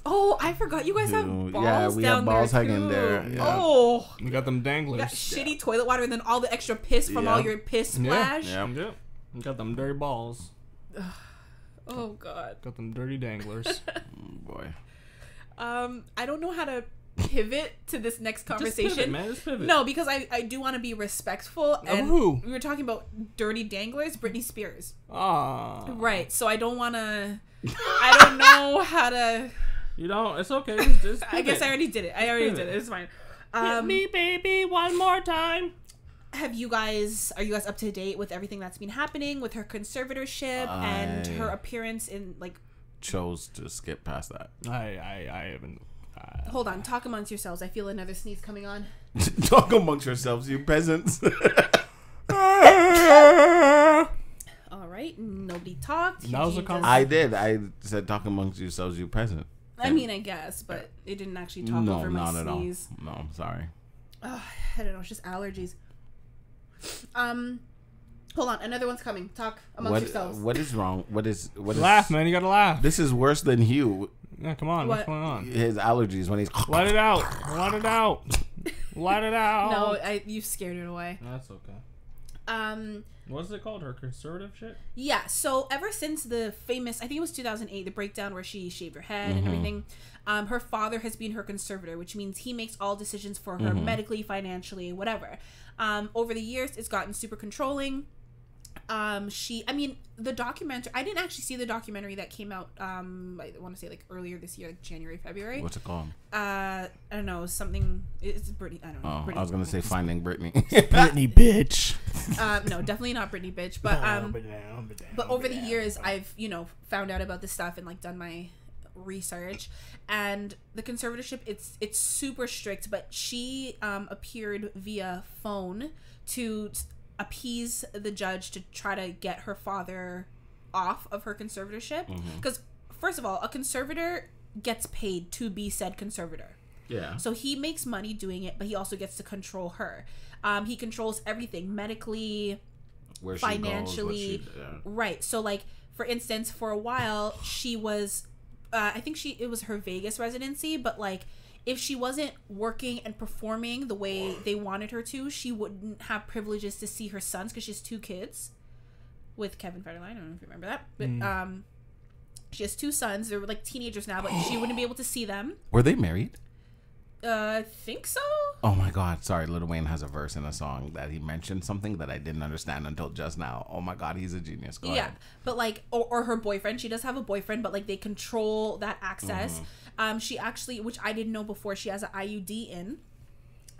Oh, I forgot. You guys have balls. Yeah, we have balls hanging there. Yeah. Oh, we got them danglers. You got shitty toilet water and then all the extra piss from all your piss splash. Yeah, we got them dirty balls. Oh God. Got them dirty danglers. Boy. I don't know how to pivot to this next conversation. Just pivot, man. Just pivot. No, because I do want to be respectful. And we were talking about dirty danglers, Britney Spears. Ah. Right. So I don't want to. I don't know how to. You don't. It's okay. Just I guess I already did it. It's fine. Hit me, baby, one more time. Are you guys up to date with everything that's been happening with her conservatorship and her appearance in like? Chose to skip past that. I haven't. Hold on. Talk amongst yourselves. I feel another sneeze coming on. Talk amongst yourselves, you peasants. really talked. That was a conversation. I did. I said, talk amongst yourselves, you present. I mean, I guess, but it didn't actually talk over my sneeze. No, not at all. No, I'm sorry. Oh, I don't know. It's just allergies. Hold on, another one's coming. Talk amongst yourselves. What is wrong? What is laugh, man? You gotta laugh. This is worse than Hugh. Yeah, come on. What's going on? His allergies when he's let it out. Let it out. Let it out. No, you scared it away. No, that's okay. What's it called? Her conservative shit? Yeah, so ever since the famous, I think it was 2008, the breakdown where she shaved her head and everything, her father has been her conservator, which means he makes all decisions for her medically, financially, whatever. Over the years, it's gotten super controlling. I mean, the documentary, I didn't actually see the documentary that came out, I want to say like earlier this year, like January, February. What's it called? I don't know, something, it's Britney, I don't know. Oh, Britney, I was going to say Finding Britney. Britney, bitch. No, definitely not Britney, bitch, but, but over the years, I've, you know, found out about this stuff and like done my research, and the conservatorship, it's super strict, but she, appeared via phone to appease the judge to try to get her father off of her conservatorship, because first of all, a conservator gets paid to be said conservator. Yeah, so he makes money doing it, but he also gets to control her. He controls everything medically, where financially, she goes, right? So like, for instance, for a while she was I think it was her Vegas residency, but like, if she wasn't working and performing the way they wanted her to, she wouldn't have privileges to see her sons, because she has 2 kids with Kevin Federline. I don't know if you remember that. But she has 2 sons. They're like teenagers now, but she wouldn't be able to see them. Were they married? I think so. Oh my God. Sorry, Lil Wayne has a verse in a song that he mentioned something that I didn't understand until just now. Oh my God, he's a genius. Go ahead. But like, or her boyfriend. She does have a boyfriend, but like, they control that access. She actually, which I didn't know before, she has an IUD in,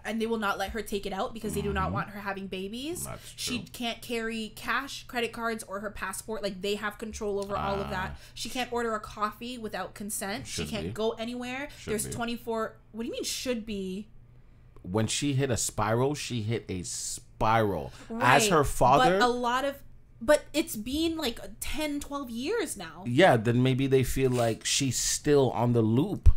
and they will not let her take it out because they do not want her having babies. That's true. She can't carry cash, credit cards, or her passport. Like, they have control over all of that. She can't order a coffee without consent. She can't go anywhere. There's 24. What do you mean should be? When she hit a spiral, she hit a spiral. Right. As her father. But a lot of. But it's been like 10, 12 years now. Yeah, then maybe they feel like she's still on the loop.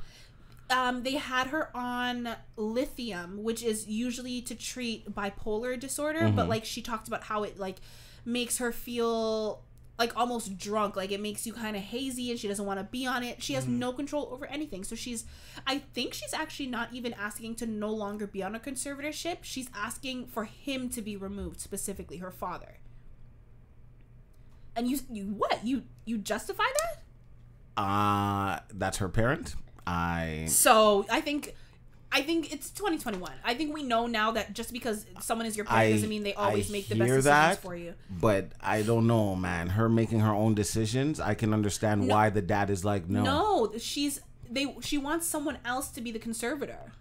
They had her on lithium, which is usually to treat bipolar disorder. But like, she talked about how it like makes her feel like almost drunk. Like, it makes you kind of hazy and she doesn't want to be on it. She has no control over anything. So I think she's actually not even asking to no longer be on a conservatorship. She's asking for him to be removed, specifically her father. And you justify that? That's her parent. So I think it's 2021. I think we know now that just because someone is your parent doesn't mean they always make the best decisions for you. But I don't know, man. Her making her own decisions, I can understand why the dad is like, no. No, she wants someone else to be the conservator.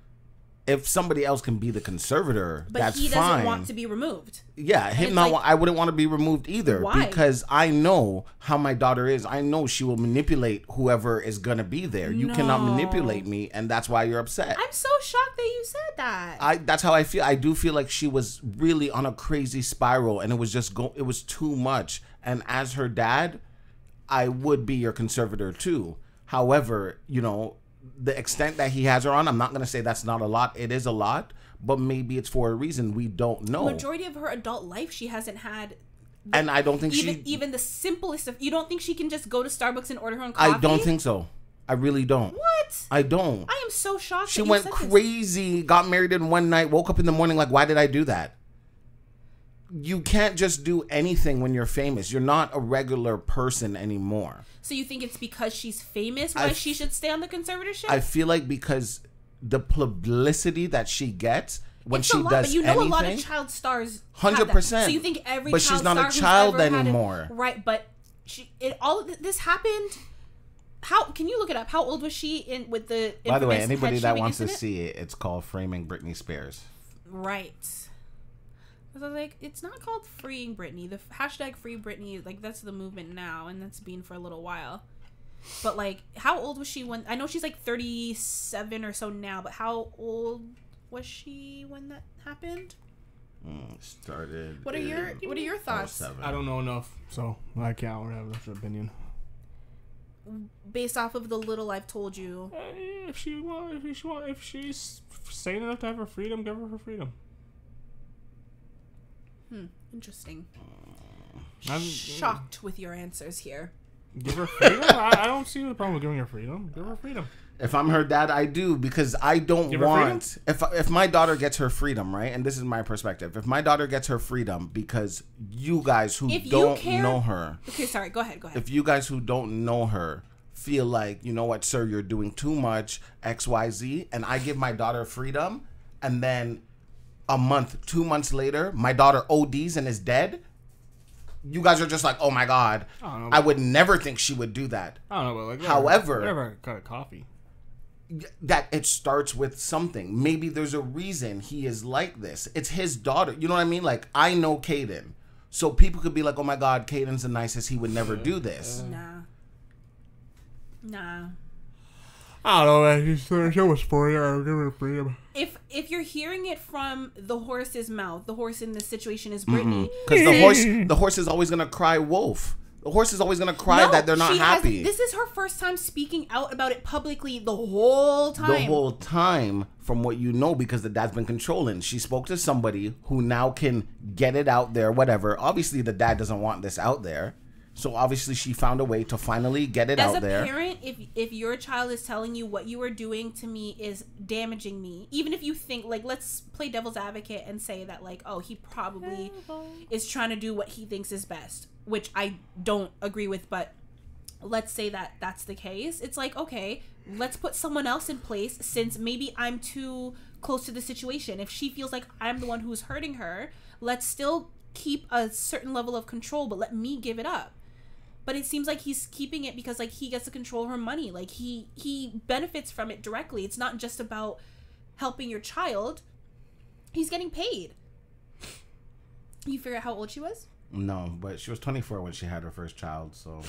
If somebody else can be the conservator, but that's fine. But he doesn't want to be removed. Yeah, him not. Like, I wouldn't want to be removed either. Why? Because I know how my daughter is. I know she will manipulate whoever is gonna be there. You cannot manipulate me, and that's why you're upset. I'm so shocked that you said that. That's how I feel. I do feel like she was really on a crazy spiral, and it was just It was too much. And as her dad, I would be your conservator too. However, you know, the extent that he has her on, I'm not going to say that's not a lot. It is a lot, but maybe it's for a reason. We don't know. The majority of her adult life, she hasn't had. And I don't think even the simplest of. You don't think she can just go to Starbucks and order her own coffee? I don't think so. I really don't. What? I don't. I am so shocked. She went crazy, got married in one night, woke up in the morning like, why did I do that? You can't just do anything when you're famous. You're not a regular person anymore. So you think it's because she's famous why she should stay on the conservatorship? I feel like because the publicity that she gets when she does anything. You know, a lot of child stars. 100%. So you think every child star who's ever had it. But she's not a child anymore. Right, but all of this happened. How can you look it up? How old was she with the? By the way, anybody that wants to see it, it's called Framing Britney Spears. Right. I was like, it's not called Freeing Britney. The hashtag Free Britney, like, that's the movement now, and that's been for a little while. But like, how old was she when? I know she's like 37 or so now, but how old was she when that happened? Started. What are your thoughts? I don't know enough, so I can't have enough opinion. Based off of the little I've told you, if she's sane enough to have her freedom, give her freedom. Interesting. I'm shocked with your answers here. Give her freedom? I don't see the problem with giving her freedom. Give her freedom. If I'm her dad, I do, because I don't want... If my daughter gets her freedom, right? And this is my perspective. If my daughter gets her freedom, because you guys who don't know her... Okay, sorry. Go ahead. If you guys who don't know her feel like, you know what, sir, you're doing too much, X, Y, Z, and I give my daughter freedom, and then a month, 2 months later, my daughter ODs and is dead... You guys are just like, oh my god! I would never think she would do that. I don't know, but like, however, whatever kind of coffee, that it starts with something. Maybe there's a reason he is like this. It's his daughter. You know what I mean? Like, I know Caden, so people could be like, oh my god, Caden's the nicest. He would never do this. Nah. I don't know, man. She was free. I'll give her freedom. If you're hearing it from the horse's mouth, the horse in this situation is Britney. Because the horse is always gonna cry wolf. The horse is always gonna cry that they're not happy. This is her first time speaking out about it publicly the whole time. The whole time, from what you know, because the dad's been controlling. She spoke to somebody who now can get it out there, whatever. Obviously, the dad doesn't want this out there. So obviously she found a way to finally get it out there. As a parent, if your child is telling you what you are doing to me is damaging me, even if you think, like, let's play devil's advocate and say that, like, oh, he probably is trying to do what he thinks is best, which I don't agree with, but let's say that that's the case. It's like, okay, let's put someone else in place since maybe I'm too close to the situation. If she feels like I'm the one who's hurting her, let's still keep a certain level of control, but let me give it up. But it seems like he's keeping it because, like, he gets to control her money. Like, he benefits from it directly. It's not just about helping your child. He's getting paid. You figure out how old she was? No, but she was 24 when she had her first child, so...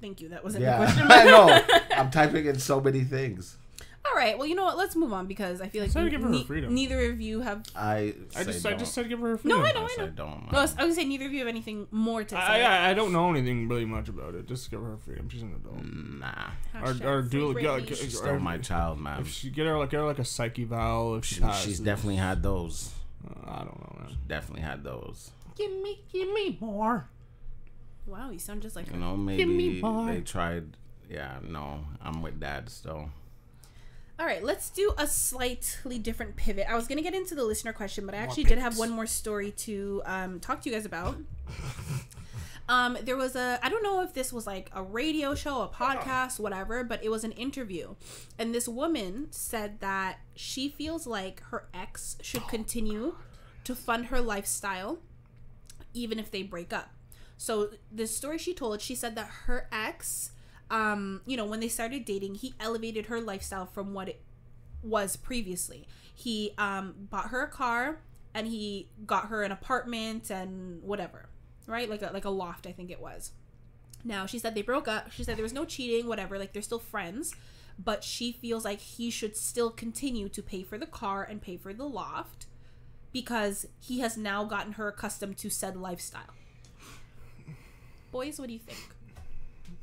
Thank you. That wasn't the question. I know. I'm typing in so many things. All right. Well, you know what? Let's move on because I feel like neither of you have. I just said give her freedom. No, I know. I don't. I was gonna say neither of you have anything more to say. I don't know anything really much about it. Just give her freedom. She's an adult. Nah. Or do she's still my child, man. If she get her like a psyche valve. If she's definitely had those. I don't know, man. She definitely had those. Give me more. Wow, you sound just like her. You know, maybe give me more. They tried. Yeah, no, I'm with dad still. All right, let's do a slightly different pivot. I was going to get into the listener question, but I actually did have one more story to talk to you guys about. There was a, I don't know if this was like a radio show, a podcast, whatever, but it was an interview. And this woman said that she feels like her ex should continue to fund her lifestyle, even if they break up. So the story she told, she said that her ex... you know, when they started dating, he elevated her lifestyle from what it was previously. He bought her a car and he got her an apartment and whatever, right? Like a loft, I think it was. Now, she said they broke up. She said there was no cheating, whatever. Like, they're still friends. But she feels like he should still continue to pay for the car and pay for the loft because he has now gotten her accustomed to said lifestyle. Boys, what do you think?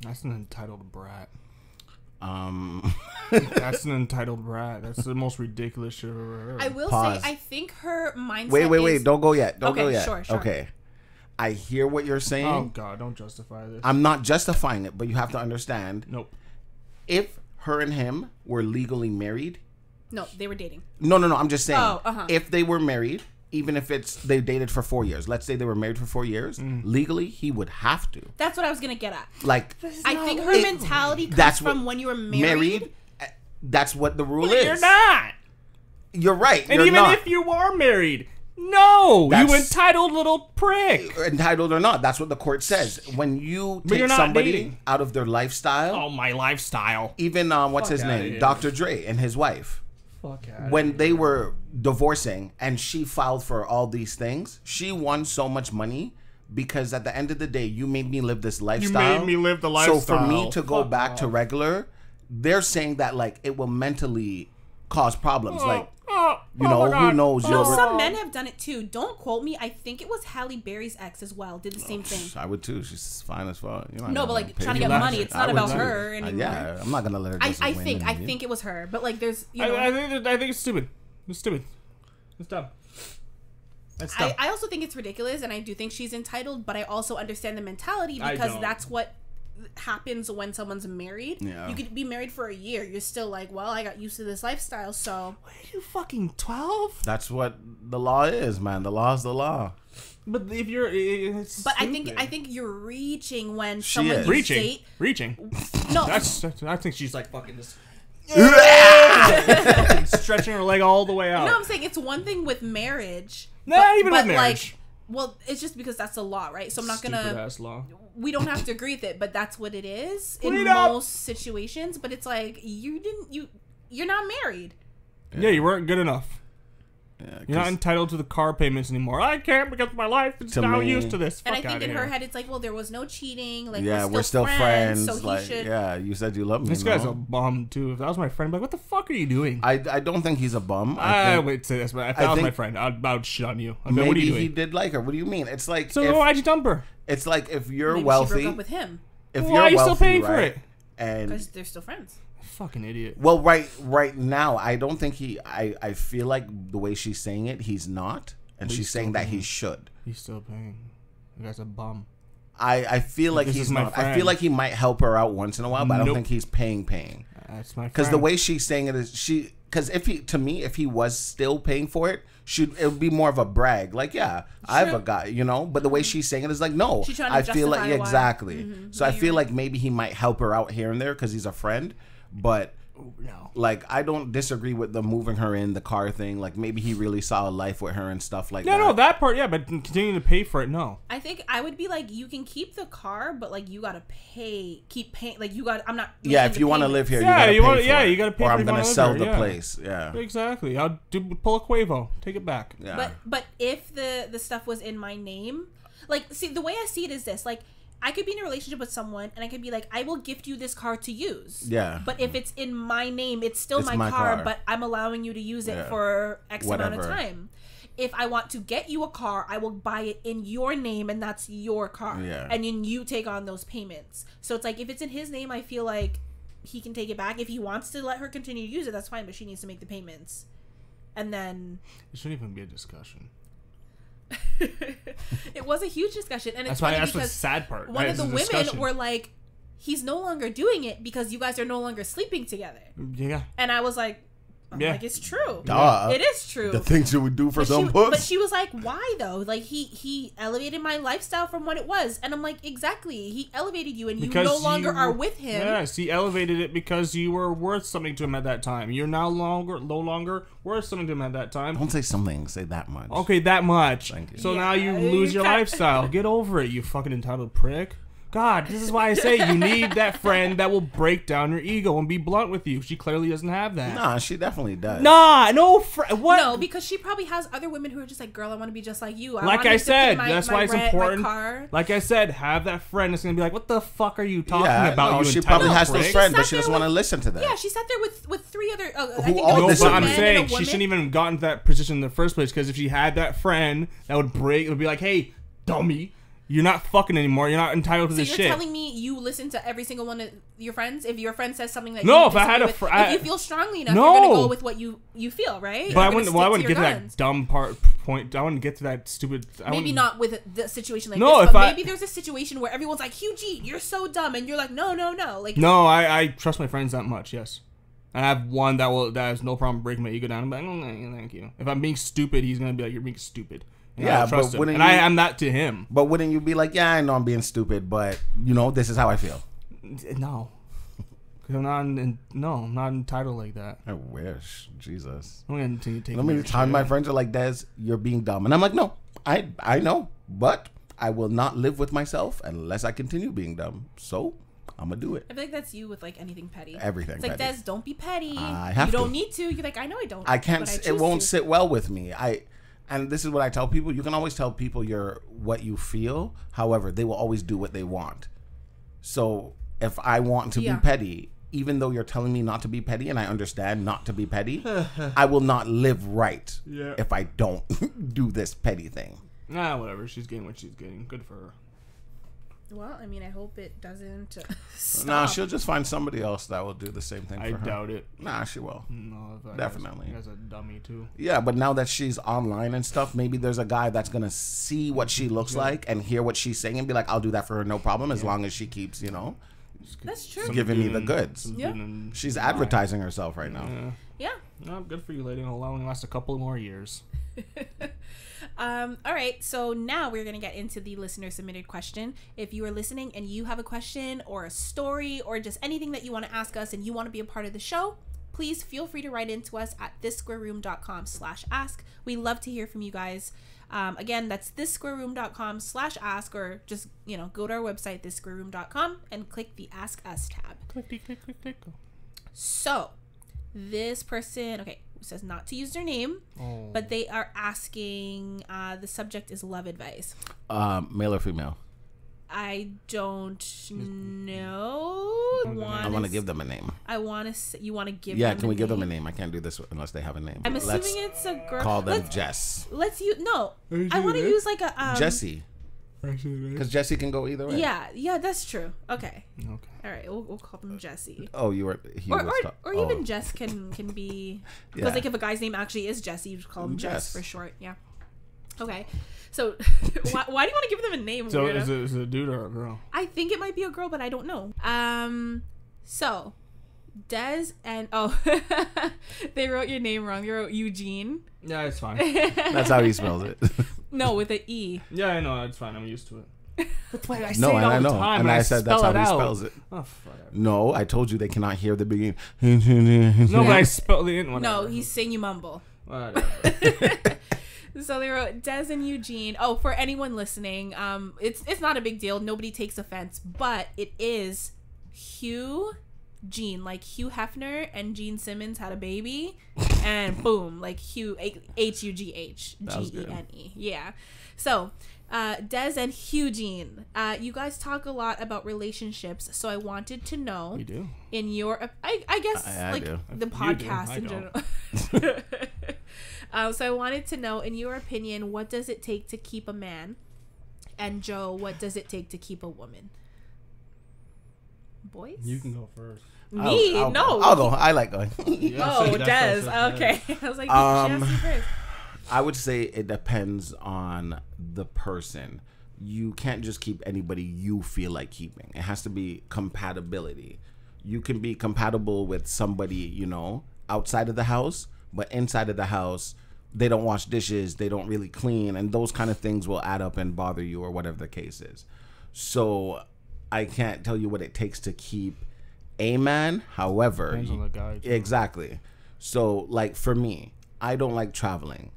That's an entitled brat. That's an entitled brat. That's the most ridiculous shit I've ever heard. I will say, I think her mindset. Wait, don't go yet. Don't go yet. Sure. Okay. I hear what you're saying. Oh god, don't justify this. I'm not justifying it, but you have to understand. Nope. If her and him were legally married. No, they were dating. No. I'm just saying. Oh, if they were married, even if it's they dated for 4 years. Let's say they were married for 4 years. Legally, he would have to. That's what I was going to get at. Like, I think her mentality comes from when you were married. That's what the rule is. You're not. You're right. And even if you are married, no, you entitled little prick. Entitled or not, that's what the court says. When you take somebody out of their lifestyle. Oh, my lifestyle. Even, what's his name? Dr. Dre and his wife. When they were divorcing and she filed for all these things, she won so much money because at the end of the day, you made me live this lifestyle. You made me live the lifestyle. So for me to go back to regular, they're saying that, like, it will mentally cause problems. Like, You know, who knows? No, some men have done it too. Don't quote me. I think it was Halle Berry's ex as well. Did the same thing. I would too. She's fine as well. You know, no, but like trying to get money. It's not about her anymore. Yeah, I'm not gonna let her. I think it was her. But like, there's. You know, I think it's stupid. It's stupid. It's dumb. I also think it's ridiculous, and I do think she's entitled, but I also understand the mentality because that's what happens when someone's married. Yeah. You could be married for a year. You're still like, well, I got used to this lifestyle, so... What are you, fucking 12? That's what the law is, man. The law is the law. But if you're... But I think you're reaching when someone... Reaching. No. I think she's like fucking this... Stretching her leg all the way out. No, I'm saying it's one thing with marriage. Not even with marriage. Like, well, it's just because that's a law, right? So I'm not gonna. Stupid ass law. We don't have to agree with it, but that's what it is in most situations. But it's like you're not married. Yeah, you weren't good enough. Yeah, you're not entitled to the car payments anymore. I can't because my life is now used to this. And I think in her head, it's like, well, there was no cheating. Like, yeah, we're still friends. So like, he should... Yeah, you said you love me. This guy's a bum too. If that was my friend, I'd be like, what the fuck are you doing? I don't think he's a bum. I think if that was my friend, I'd shit on you. I mean, what are you doing? He did like her. What do you mean? It's like so. Why'd you dump her? It's like if you're wealthy. She broke up with him. Why are you still paying for it? Because they're still friends. Fucking idiot. Well, right now, I don't think he. I feel like the way she's saying it, he's not, and she's saying that he should. He's still paying. You guys are bum. I feel like he's not. I feel like he might help her out once in a while, but I don't think he's paying. That's my friend. Because the way she's saying it is she. Because to me, if he was still paying for it, it would be more of a brag. Like, yeah, I have a guy, you know. But the way she's saying it is like, no, I feel like exactly. Mm-hmm. So I feel like maybe he might help her out here and there because he's a friend. But like, I don't disagree with the moving her in the car thing. Like, maybe he really saw a life with her and stuff like that. No, that part, yeah, but continuing to pay for it, no. I think I would be like, you can keep the car, but like, you gotta pay, keep paying. Like, you got, I'm not. Yeah, if you want to live here, you gotta pay. Or I'm gonna sell the place. Yeah, exactly. I'll pull a Quavo, take it back. Yeah. But if the stuff was in my name, like, see, the way I see it is this, like. I could be in a relationship with someone, and I could be like, I will gift you this car to use. Yeah. But if it's in my name, it's still my car, but I'm allowing you to use it for X amount of time. If I want to get you a car, I will buy it in your name, and that's your car. Yeah. And then you take on those payments. So it's like, if it's in his name, I feel like he can take it back. If he wants to let her continue to use it, that's fine, but she needs to make the payments. And then... It shouldn't even be a discussion. It was a huge discussion, and it's funny because the sad part. One of the women were like, "He's no longer doing it because you guys are no longer sleeping together." Yeah, and I was like, "Like it's true. Duh. It is true. The things you would do for some puss." But she was like, "Why though? Like he elevated my lifestyle from what it was," and I'm like, "Exactly. He elevated you, and you no longer are with him." Yes, he elevated it because you were worth something to him at that time. You're no longer worth something to him at that time. Don't say something. Say that much. Okay, that much. Thank you. So now you lose your lifestyle. Get over it, you fucking entitled prick. God, this is why I say you need that friend that will break down your ego and be blunt with you. She clearly doesn't have that. Nah, she definitely does. Nah, no friend. What? No, because she probably has other women who are just like, girl, I want to be just like you. Like I said, that's why it's important. Like I said, have that friend that's going to be like, what the fuck are you talking about? No, she probably has this friend, but she doesn't want to listen to that. Yeah, she sat there with three other... I'm saying she shouldn't even have gotten to that position in the first place, because if she had that friend that would break, it would be like, hey, dummy. You're not fucking anymore. You're not entitled to this shit. So you're telling me you listen to every single one of your friends? If your friend says something that if you feel strongly enough, you're going to go with what you feel, right? But I wouldn't get to that dumb point. I wouldn't get to that stupid... Maybe not with the situation like this, but maybe there's a situation where everyone's like, Hugh-Gene, you're so dumb, and you're like, no. Like, no, I trust my friends that much, yes. I have one that has no problem breaking my ego down. I'm like, oh, thank you. If I'm being stupid, he's going to be like, you're being stupid. Yeah, but wouldn't you, and I am not to him. But wouldn't you be like, yeah, I know I'm being stupid, but you know, this is how I feel. No, because I'm not entitled like that. I wish, Jesus. I'm gonna continue taking. How many times my friends are like, Des, you're being dumb, and I'm like, no, I know, but I will not live with myself unless I continue being dumb. So. I'm gonna do it. I feel like that's you with like anything petty. Everything. It's like petty. Des, don't be petty. You don't need to. You're like, I know I don't. I can't. It won't sit well with me. And this is what I tell people. You can always tell people what you feel. However, they will always do what they want. So if I want to be petty, even though you're telling me not to be petty, and I understand not to be petty, I will not live right if I don't do this petty thing. Nah, whatever. She's getting what she's getting. Good for her. Well, I mean, I hope it doesn't stop. Nah, she'll just find somebody else that will do the same thing for her. I doubt it. Nah, she will. No, definitely. That's a dummy, too. Yeah, but now that she's online and stuff, maybe there's a guy that's going to see what she looks like and hear what she's saying and be like, I'll do that for her, no problem, as long as she keeps, you know, that's true. Giving me the goods. Yeah. She's advertising herself right now. Yeah. No, good for you, lady. It'll only last a couple more years. All right, so now we're going to get into the listener submitted question. If you are listening and you have a question or a story or just anything that you want to ask us and you want to be a part of the show, please feel free to write into us at thissquareroom.com/ask. We love to hear from you guys. Again, that's thissquareroom.com/ask, or just, you know, go to our website, thissquareroom.com, and click the Ask Us tab. Click. So this person, okay, says not to use their name, but they are asking, the subject is love advice. Male or female? I don't know. I want to give them a name. I want to. You want to give? Yeah. Them can we give them a name? I can't do this unless they have a name. I'm assuming it's a girl. Call them Jess. Let's use I want to use like a Jessie, because Jessie can go either way. Yeah. Yeah, that's true. Okay. Okay. All right. We'll call them Jessie. Oh, you were. Or even Jess can be, because like if a guy's name actually is Jessie, you just call him Jess for short. Yeah. Okay. So, why do you want to give them a name? So, is it a dude or a girl? I think it might be a girl, but I don't know. So, Des and... Oh, they wrote your name wrong. They wrote Hugh-Gene. Yeah, it's fine. That's how he spells it. No, with an E. Yeah, I know. It's fine. I'm used to it. That's why I say it all the time. And I said that's how he spells it. Oh, fuck. No, I told you they cannot hear the beginning. No, but I spelled it in. No, he's saying you mumble. Whatever. So they wrote Des and Hugh-Gene. Oh, for anyone listening, it's not a big deal. Nobody takes offense, but it is Hugh-Gene. Like Hugh Hefner and Gene Simmons had a baby, and boom, like Hugh H-U-G-H-G-E-N-E. Yeah. So, Des and Hugh-Gene, you guys talk a lot about relationships, so I wanted to know. You do. In your, I guess I like do. The podcast in general. So I wanted to know, in your opinion, what does it take to keep a man? And Joe, what does it take to keep a woman? Boys? You can go first. Me? I'll go. I like going. Oh, Des. Okay. I was like, you should ask me first. I would say it depends on the person. You can't just keep anybody you feel like keeping. It has to be compatibility. You can be compatible with somebody, you know, outside of the house, but inside of the house, they don't wash dishes, they don't really clean, and those kind of things will add up and bother you or whatever the case is. So I can't tell you what it takes to keep a man. However, depends on the guy, too. Exactly. So like for me, I don't like traveling.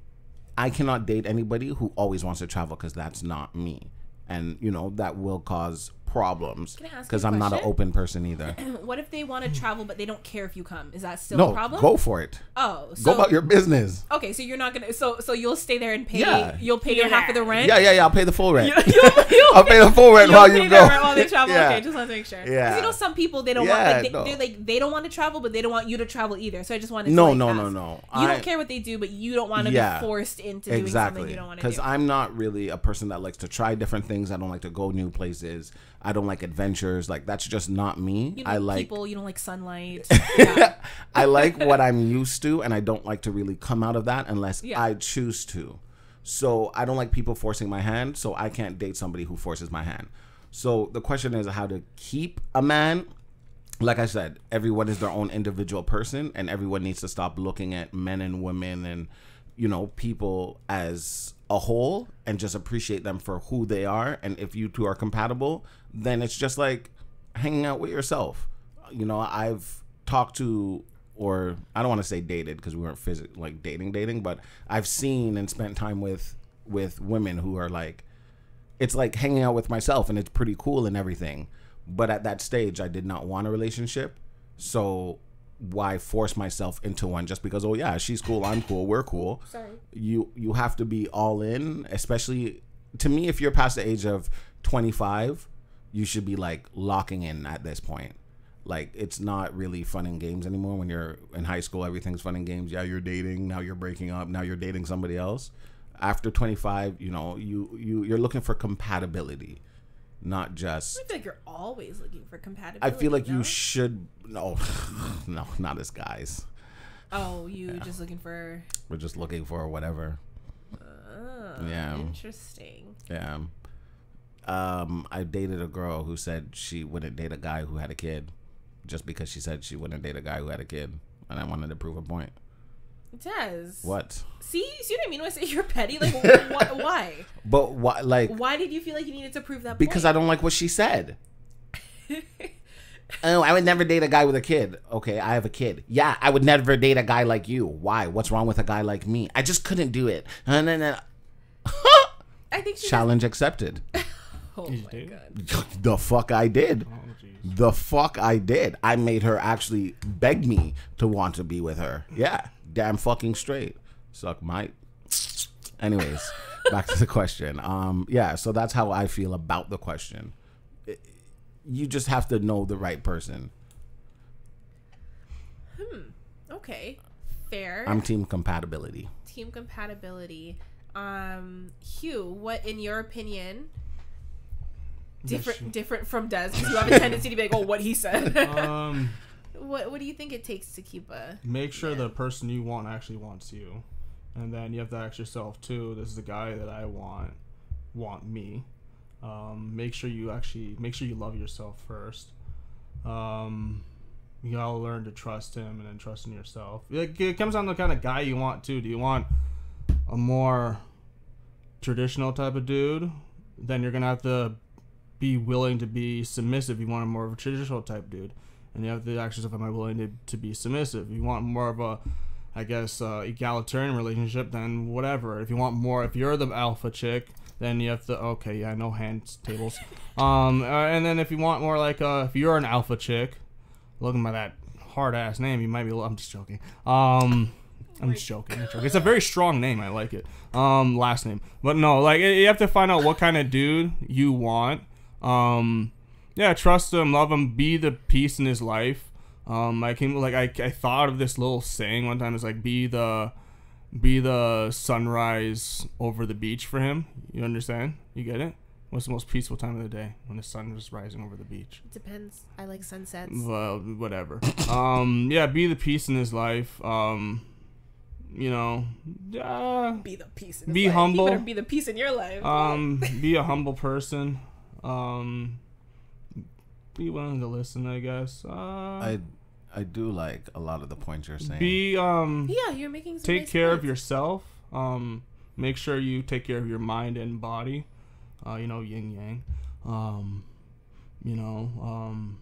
I cannot date anybody who always wants to travel, because that's not me. And, you know, that will cause problems, because I'm not an open person either. What if they want to travel but they don't care if you come? Is that still a problem? Go for it. Oh, so go about your business. Okay, so you're not gonna. So you'll stay there and pay. Yeah. You'll pay your half of the rent. Yeah. I'll pay the full rent. I'll pay the full rent while you go. While they travel. Yeah. Okay, just want to make sure. Yeah. Because you know some people they don't want. Like, they're like they don't want to travel, but they don't want you to travel either. So I just wanted to. No. You don't care what they do, but you don't want to be forced into doing something you don't want to do. Because I'm not really a person that likes to try different things. I don't like to go new places. I don't like adventures. Like, that's just not me. You don't like people. You don't like sunlight. Yeah. I like what I'm used to, and I don't like to really come out of that unless I choose to. So I don't like people forcing my hand, so I can't date somebody who forces my hand. So the question is how to keep a man. Like I said, everyone is their own individual person, and everyone needs to stop looking at men and women and, you know, people as a whole, and just appreciate them for who they are. And if you two are compatible, then it's just like hanging out with yourself. You know, I've talked to, or I don't want to say dated, because we weren't physically like dating, but I've seen and spent time with women who are like, it's like hanging out with myself, and it's pretty cool and everything. But at that stage, I did not want a relationship. So why force myself into one just because, oh yeah, she's cool, I'm cool, we're cool. Sorry. You have to be all in, especially to me. If you're past the age of 25, you should be like locking in at this point. Like, it's not really fun and games anymore. When you're in high school, everything's fun and games. Yeah, you're dating. Now you're breaking up. Now you're dating somebody else. After 25, you know, you're looking for compatibility, not just. I feel like you're always looking for compatibility. I feel like you should. No, no, not as guys. Oh, you just looking for. We're just looking for whatever. Yeah. Interesting. Yeah. I dated a girl who said she wouldn't date a guy who had a kid, just because she said she wouldn't date a guy who had a kid, and I wanted to prove a point. It does. What? See what I mean when I say you're petty? Like, why? But why? Like, why did you feel like you needed to prove that? Because I don't like what she said. Oh, I would never date a guy with a kid. Okay, I have a kid. Yeah, I would never date a guy like you. Why? What's wrong with a guy like me? I just couldn't do it. And then, I think she challenge accepted. Oh my God. The fuck I did. Oh, the fuck I did. I made her actually beg me to want to be with her. Yeah. Damn fucking straight. Suck my. Anyways, back to the question. Yeah, so that's how I feel about the question. You just have to know the right person. Okay. Fair. I'm team compatibility. Team compatibility. Hugh, what in your opinion different from Des, because you have a tendency to be like, oh, what he said. What do you think it takes to keep a make sure the person you want actually wants you, and then you have to ask yourself too, this is the guy that I want me. Make sure you actually love yourself first. You gotta learn to trust him and then trust in yourself. It comes down to the kind of guy you want too. Do you want a more traditional type of dude? Then you're gonna have to be willing to be submissive. You want a more of a traditional type dude, and you have to ask yourself, am I willing to be submissive? If you want more of a, I guess, egalitarian relationship, then whatever. If you want more, if you're the alpha chick, then you have to, okay, yeah, no hands, tables. And then if you want more like, if you're an alpha chick, looking by that hard ass name, you might be, I'm just joking. I'm just joking. It's a very strong name. I like it. Last name. But no, like, you have to find out what kind of dude you want. Yeah, trust him, love him, be the peace in his life. I thought of this little saying one time. It's like, be the sunrise over the beach for him. You understand? You get it? What's the most peaceful time of the day? When the sun is rising over the beach. It depends. I like sunsets. Well, whatever. Yeah, be the peace in his life. You know, be the peace in his life. Be humble. You better be the peace in your life. Be a humble person. Be willing to listen, I guess. I do like a lot of the points you're saying. Yeah, you're making some take nice care points. Of yourself. Make sure you take care of your mind and body. You know, yin yang. You know,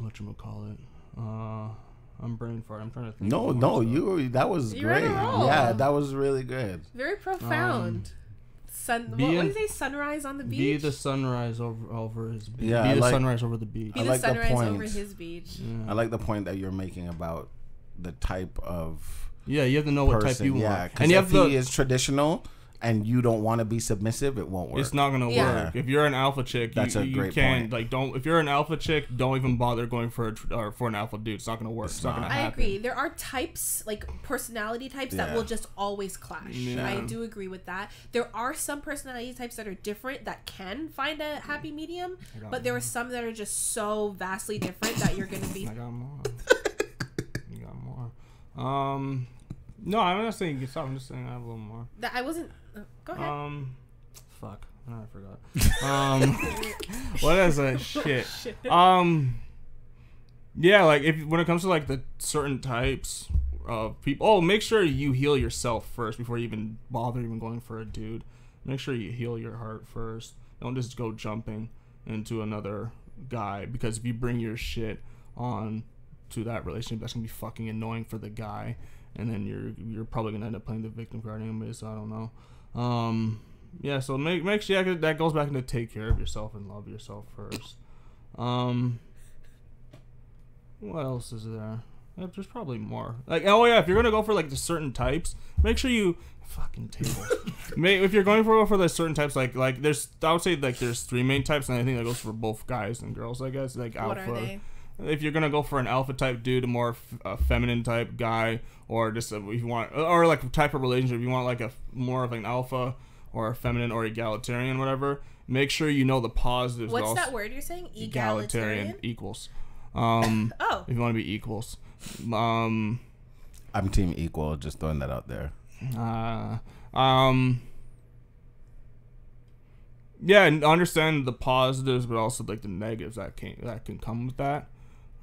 whatchamacallit. I'm brain fart. I'm trying to think. No, you. That was great. Yeah, that was really good. Very profound. What did they say? Sunrise on the beach? Be the sunrise over his beach. Yeah, be the sunrise over the beach. Be the sunrise over his beach. Yeah. I like the point that you're making about the type of you have to know what type you want. And if he is traditional and you don't want to be submissive, it won't work. It's not gonna work. If you're an alpha chick, you can't like don't. If you're an alpha chick, don't even bother going for an alpha dude. It's not gonna work. It's not gonna happen. I agree. There are types, like personality types, that will just always clash. Yeah. I do agree with that. There are some personality types that are different that can find a happy medium, but there are some that are just so vastly different that you're gonna be. I got more. You got more. No, I'm not saying you can stop. I'm just saying I have a little more. I wasn't. Go ahead. Fuck. Oh, I forgot. What is that shit? Yeah, like when it comes to like the certain types of people. Oh, make sure you heal yourself first before you even bother going for a dude. Make sure you heal your heart first. Don't just go jumping into another guy, because if you bring your shit on to that relationship, that's gonna be fucking annoying for the guy. And then you're probably gonna end up playing the victim card anyway, so I don't know. Yeah, so make sure that goes back into take care of yourself and love yourself first. What else is there? There's probably more. Like, oh yeah, if you're gonna go for like the certain types, make sure you fucking table. If you're going for the certain types, like there's I would say like there's three main types, and I think that goes for both guys and girls. I guess like what alpha. Are they? if you're gonna go for an alpha type dude, a more feminine type guy, or just a, if you want, or like type of relationship, if you want like a more of an alpha or a feminine or egalitarian, whatever, make sure you know the positives. What's that word you're saying? Egalitarian equals. Oh. If you want to be equals. I'm team equal. Just throwing that out there. Yeah, and understand the positives, but also like the negatives that can come with that.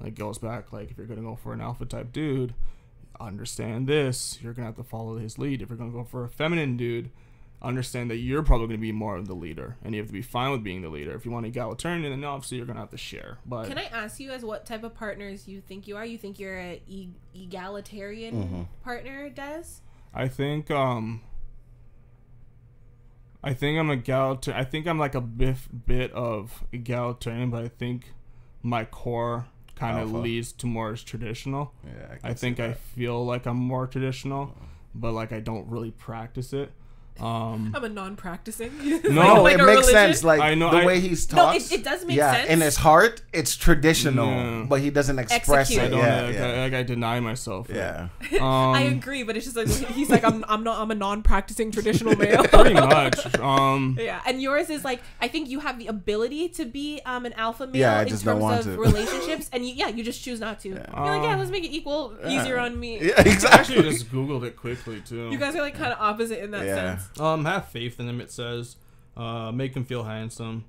Like goes back, like if you're gonna go for an alpha type dude, understand this. You're gonna have to follow his lead. If you're gonna go for a feminine dude, understand that you're probably gonna be more of the leader, and you have to be fine with being the leader. If you want egalitarian, then obviously you're gonna have to share. But can I ask you, as what type of partners you think you are? You think you're an egalitarian partner, Des? I think I'm egalitarian. I think I'm like a bit of egalitarian, but I think my core kind of leads to more as traditional. Yeah, I think I feel like I'm more traditional, but like I don't really practice it. I'm a non-practicing. No, like it makes sense. Like I know, the way he's taught. No, it does make sense. In his heart, it's traditional, but he doesn't express it. I deny myself. Yeah, I agree, but it's just like he's like I'm a non-practicing traditional male. Pretty much. Yeah, and yours is like I think you have the ability to be an alpha male in terms of relationships, and you just choose not to. Yeah. You're like let's make it equal, easier on me. Yeah, exactly. I actually just googled it quickly too. You guys are like kind of opposite in that sense. Have faith in him, it says. Make him feel handsome.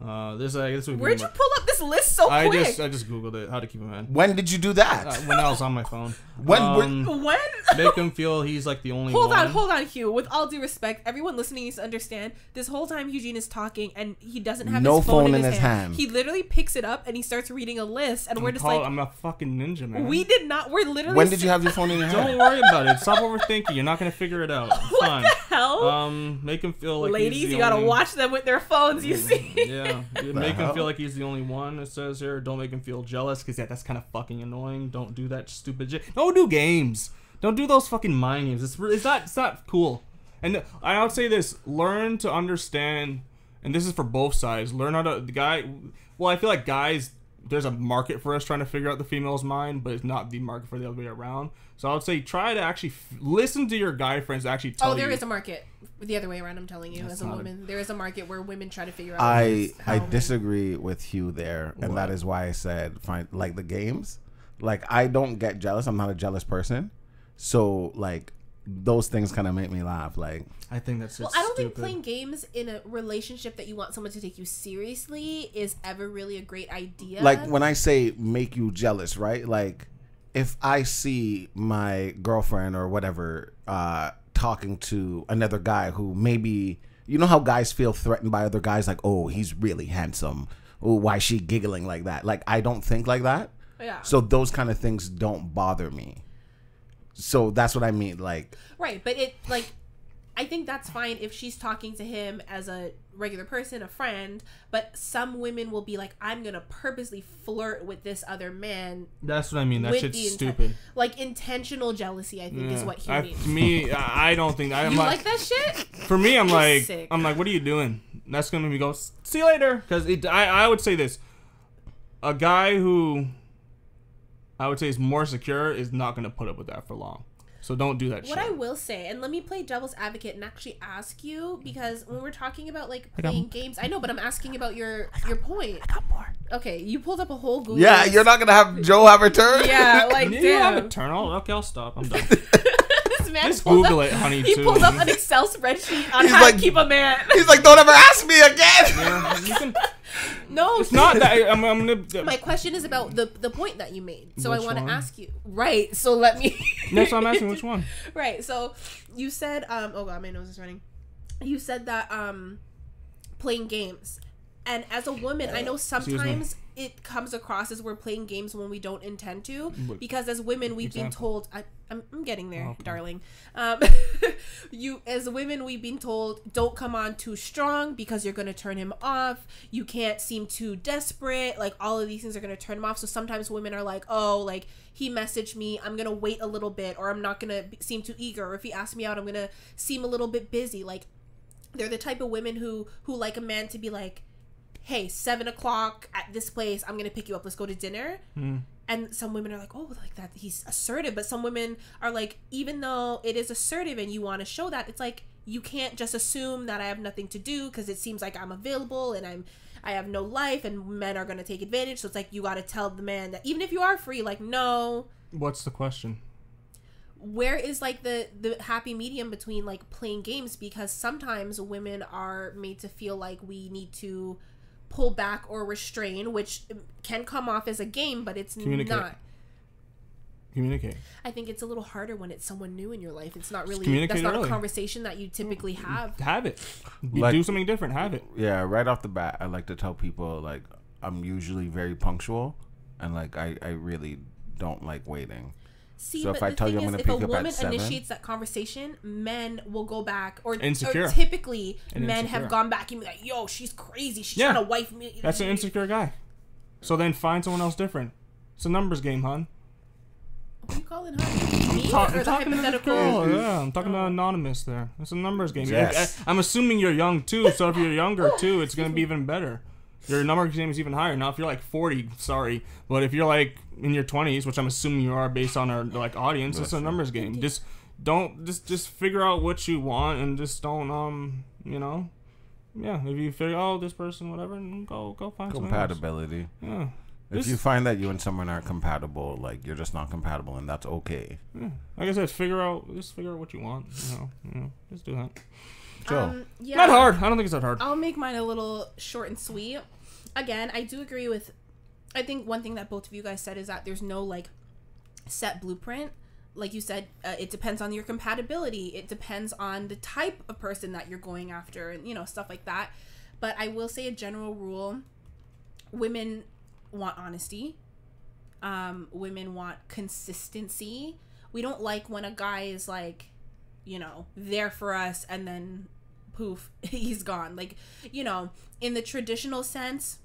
This would be Where'd you pull up this list so quick? I just googled it. How to keep him handsome. When did you do that? When I was on my phone. When? Make him feel he's like the only one. Hold on, Hugh. With all due respect, everyone listening needs to understand. This whole time Hugh-Gene is talking and he doesn't have his phone in his hand. He literally picks it up and he starts reading a list, and we're just like, I'm a fucking ninja, man. We did not. We're literally. When did you have your phone in your hand? Don't worry about it. Stop overthinking. You're not gonna figure it out. It's fine. What the hell? Make him feel like. Ladies, he's the only... gotta watch them with their phones. You see. Yeah. Make him feel like he's the only one, it says here. Don't make him feel jealous, because that's kind of fucking annoying. Don't do that stupid shit. Don't do games. Don't do those fucking mind games. It's not cool. And I would say this. Learn to understand, and this is for both sides. Learn how to... Well, I feel like guys, there's a market for us trying to figure out the female's mind, but it's not the market for the other way around. So I would say try to actually listen to your guy friends to actually tell you. Oh, there is a market. The other way around, I'm telling you, as a woman. There is a market where women try to figure out. I disagree with Hugh there, and that is why I said, like the games. Like, I don't get jealous. I'm not a jealous person. So, like, those things kind of make me laugh. Like, I think that's just stupid. Well, I don't think playing games in a relationship that you want someone to take you seriously is ever really a great idea. Like, when I say make you jealous, right? Like, if I see my girlfriend or whatever talking to another guy who maybe, you know how guys feel threatened by other guys? Like, oh, he's really handsome. Oh, why is she giggling like that? Like, I don't think like that. Yeah. So those kind of things don't bother me. So that's what I mean, like... Right, but it, like, I think that's fine if she's talking to him as a regular person, a friend, but some women will be like, I'm going to purposely flirt with this other man. That's what I mean. That shit's stupid. Like, intentional jealousy, I think, is what he means. To me, I don't think... You like that shit? For me, I'm like, sick. I'm like, what are you doing? That's going to be go, see you later. Because I would say this. A guy who... I would say is more secure is not going to put up with that for long. So don't do that shit. What I will say, and let me play devil's advocate and actually ask you, because when we're talking about like playing games, I know, but I'm asking about your point. I got more. Okay, you pulled up a whole Google. Yeah, you're not going to have Joe have a turn? Yeah, like, damn. You have a turn? Oh, okay, I'll stop. I'm done. This man just Google it, honey, too. He pulls up an Excel spreadsheet on how to keep a man. He's like, don't ever ask me again. Yeah, you can... No, it's not that. My question is about the point that you made. So I want to ask you. Right. So let me. Next, I'm asking which one. Right. So you said, oh god, my nose is running. You said that playing games, and as a woman, I know sometimes it comes across as we're playing games when we don't intend to, because as women we've been told. I'm getting there, darling. As women, we've been told, don't come on too strong because you're going to turn him off. You can't seem too desperate. Like, all of these things are going to turn him off. So sometimes women are like, oh, like, he messaged me. I'm going to wait a little bit, or I'm not going to seem too eager. Or if he asks me out, I'm going to seem a little bit busy. Like, they're the type of women who like a man to be like, hey, 7 o'clock at this place, I'm gonna pick you up, let's go to dinner. And some women are like, oh, like that, he's assertive. But some women are like, even though it is assertive and you want to show that, it's like, you can't just assume that I have nothing to do because it seems like I'm available and I have no life and men are going to take advantage. So it's like, you got to tell the man that even if you are free, like, no. What's the question? Where is like the happy medium between like playing games? Because sometimes women are made to feel like we need to pull back or restrain, which can come off as a game, but it's not. Communicate. I think it's a little harder when it's someone new in your life. It's not really, that's not a conversation that you typically have. Have it. Like, do something different. Have it. Yeah, right off the bat, I like to tell people, like, I'm usually very punctual, and, like, I really don't like waiting. See, so if I tell you I'm going to pick up at 7. If a woman initiates that conversation, men will go back. Or typically, men have gone back and be like, yo, she's crazy. She's trying to wife me. That's an insecure guy. So then find someone else different. It's a numbers game, hon. What are you calling her? Me? Or the hypothetical? Yeah, I'm talking about anonymous there. It's a numbers game. Yes. I'm assuming you're young, too. So if you're younger, too, it's going to be even better. Your numbers game is even higher. Now, if you're like 40, sorry, but if you're like in your 20s, which I'm assuming you are based on our like audience, it's a numbers game. Just don't just figure out what you want and just don't you know, yeah. If you figure oh this person whatever, go find compatibility. Yeah. If you find that you and someone aren't compatible, like you're just not compatible, and that's okay. Yeah. Like I said, just figure out what you want. You know, just do that. So, yeah, not hard. I don't think it's that hard. I'll make mine a little short and sweet. Again, I do agree with, I think one thing that both of you guys said is that there's no like set blueprint. Like you said, it depends on your compatibility. It depends on the type of person that you're going after and, you know, stuff like that. But I will say a general rule, women want honesty. Women want consistency. We don't like when a guy is like, you know, there for us and then poof, he's gone. Like, you know, in the traditional sense,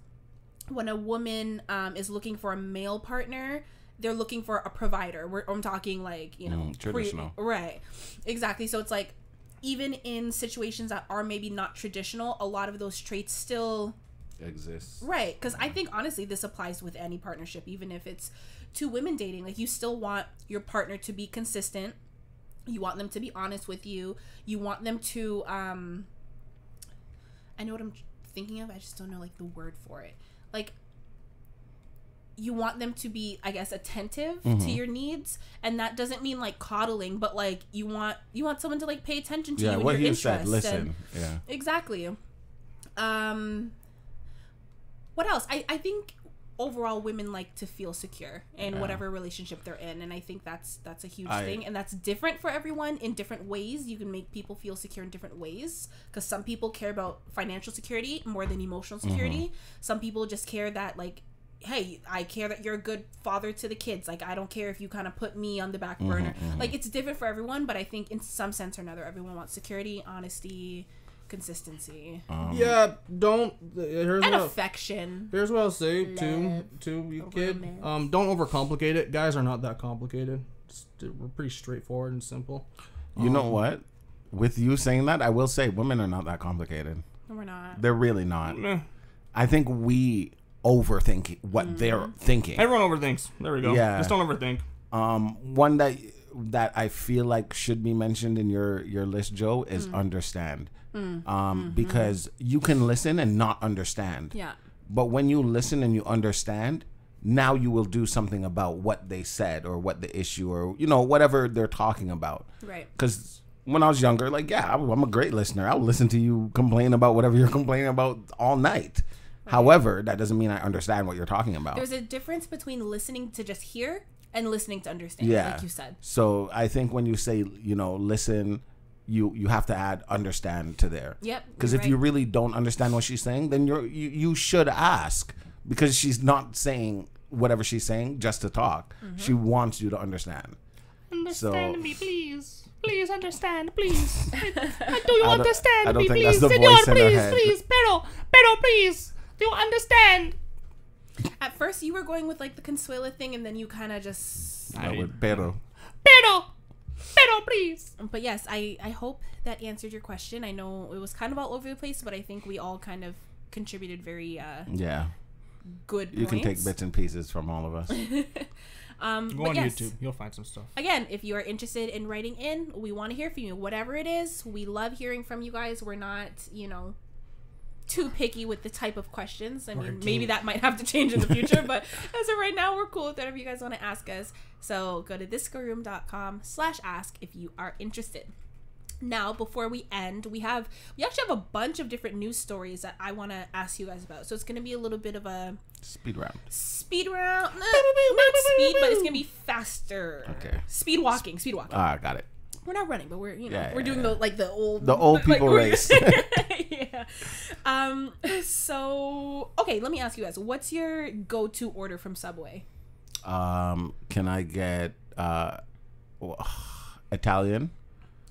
when a woman is looking for a male partner, they're looking for a provider. I'm talking like, you know, traditional. Right. Exactly. So it's like, even in situations that are maybe not traditional, a lot of those traits still exist. Right. Because I think, honestly, this applies with any partnership, even if it's two women dating. Like, you still want your partner to be consistent. You want them to be honest with you. You want them to, I know what I'm thinking of. I just don't know, like, the word for it. Like, you want them to be, I guess, attentive to your needs. And that doesn't mean, like, coddling. But, like, you want someone to, like, pay attention to you and your interests. Yeah, what he said. Listen. Yeah. Exactly. What else? I think overall women like to feel secure in whatever relationship they're in, and I think that's a huge thing, and that's different for everyone in different ways. You can make people feel secure in different ways, because some people care about financial security more than emotional security. Some people just care that, like, hey, I care that you're a good father to the kids, like, I don't care if you kind of put me on the back burner. Like, it's different for everyone, but I think in some sense or another, everyone wants security, honesty, consistency, and affection. Here's what I'll say to you, kid. Don't overcomplicate it. Guys are not that complicated. We're pretty straightforward and simple. You know what? With you saying that, I will say women are not that complicated. We're not. They're really not. I think we overthink what they're thinking. Everyone overthinks. There we go. Yeah. Just don't overthink. One that I feel like should be mentioned in your list, Joe, is understand. Because you can listen and not understand. Yeah. But when you listen and you understand, now you will do something about what they said or what the issue or, you know, whatever they're talking about. Right. Because when I was younger, like, yeah, I'm a great listener. I'll listen to you complain about whatever you're complaining about all night. Right. However, that doesn't mean I understand what you're talking about. There's a difference between listening to just hear and listening to understand, like you said. So I think when you say, you know, listen, you have to add understand to there. Yep. Because if you really don't understand what she's saying, then you should ask, because she's not saying whatever she's saying just to talk. She wants you to understand. Understand me, please. Please understand, please. Do you understand me, please? Senor, please. Pero, please. Do you understand? At first, you were going with, like, the Consuela thing, and then you kind of just... I would, pero, please. But, yes, I hope that answered your question. I know it was kind of all over the place, but I think we all kind of contributed very good points. You can take bits and pieces from all of us. Go on YouTube. You'll find some stuff. Again, if you are interested in writing in, we want to hear from you. Whatever it is, we love hearing from you guys. We're not, you know, too picky with the type of questions. I mean, maybe that might have to change in the future, but as of right now, we're cool with whatever you guys want to ask us. So go to thissquareroom.com/ask if you are interested. Now, before we end, we actually have a bunch of different news stories that I want to ask you guys about. So it's going to be a little bit of a speed round. Not speed, but it's going to be faster. Okay. Speed walking. Ah, got it. We're not running, but we're, you know, we're doing the like the old people race. Yeah. So okay, let me ask you guys, what's your go-to order from Subway? Can I get Italian?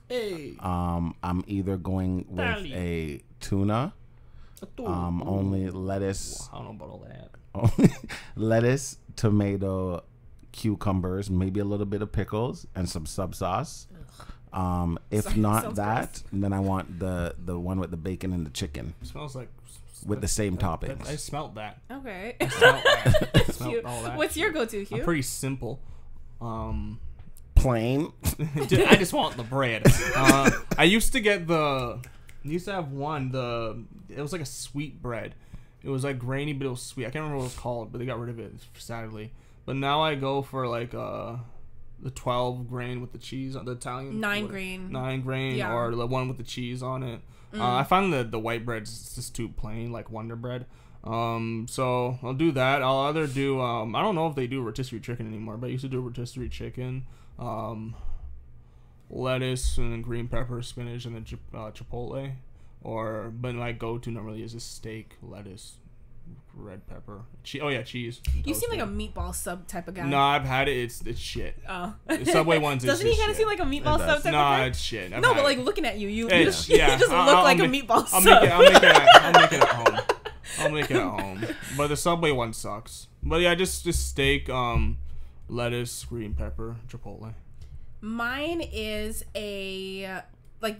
Hey. I'm either going with a tuna, only lettuce. I don't know about all that. Only lettuce, tomato, cucumbers, maybe a little bit of pickles, and some sub sauce. If not that, then I want the one with the bacon and the chicken. It smells like with the same toppings. I smelled that. Okay. I smelled that. I smelled all that. What's your go-to, Hugh? I'm pretty simple. Plain. I just want the bread. I used to get it was like a sweet bread. It was like grainy, but it was sweet. I can't remember what it was called, but they got rid of it, sadly. But now I go for like the 12 grain with the cheese on the Italian. 9 grain. Yeah. Or the one with the cheese on it. I find the white bread's just too plain, like Wonder Bread. So I'll do that. I'll either do I don't know if they do rotisserie chicken anymore, but I used to do rotisserie chicken, lettuce and green pepper, spinach, and then chipotle. But my go-to normally is a steak, lettuce, red pepper, cheese. You seem like a meatball sub type of guy. No, I've had it. It's shit. Oh, Subway ones. Doesn't he kind of seem like a meatball sub type? Nah, it's shit. No, but like looking at you, you just look like a meatball sub. I'll make it at home. But the Subway one sucks. But yeah, just steak, lettuce, green pepper, chipotle. Mine is like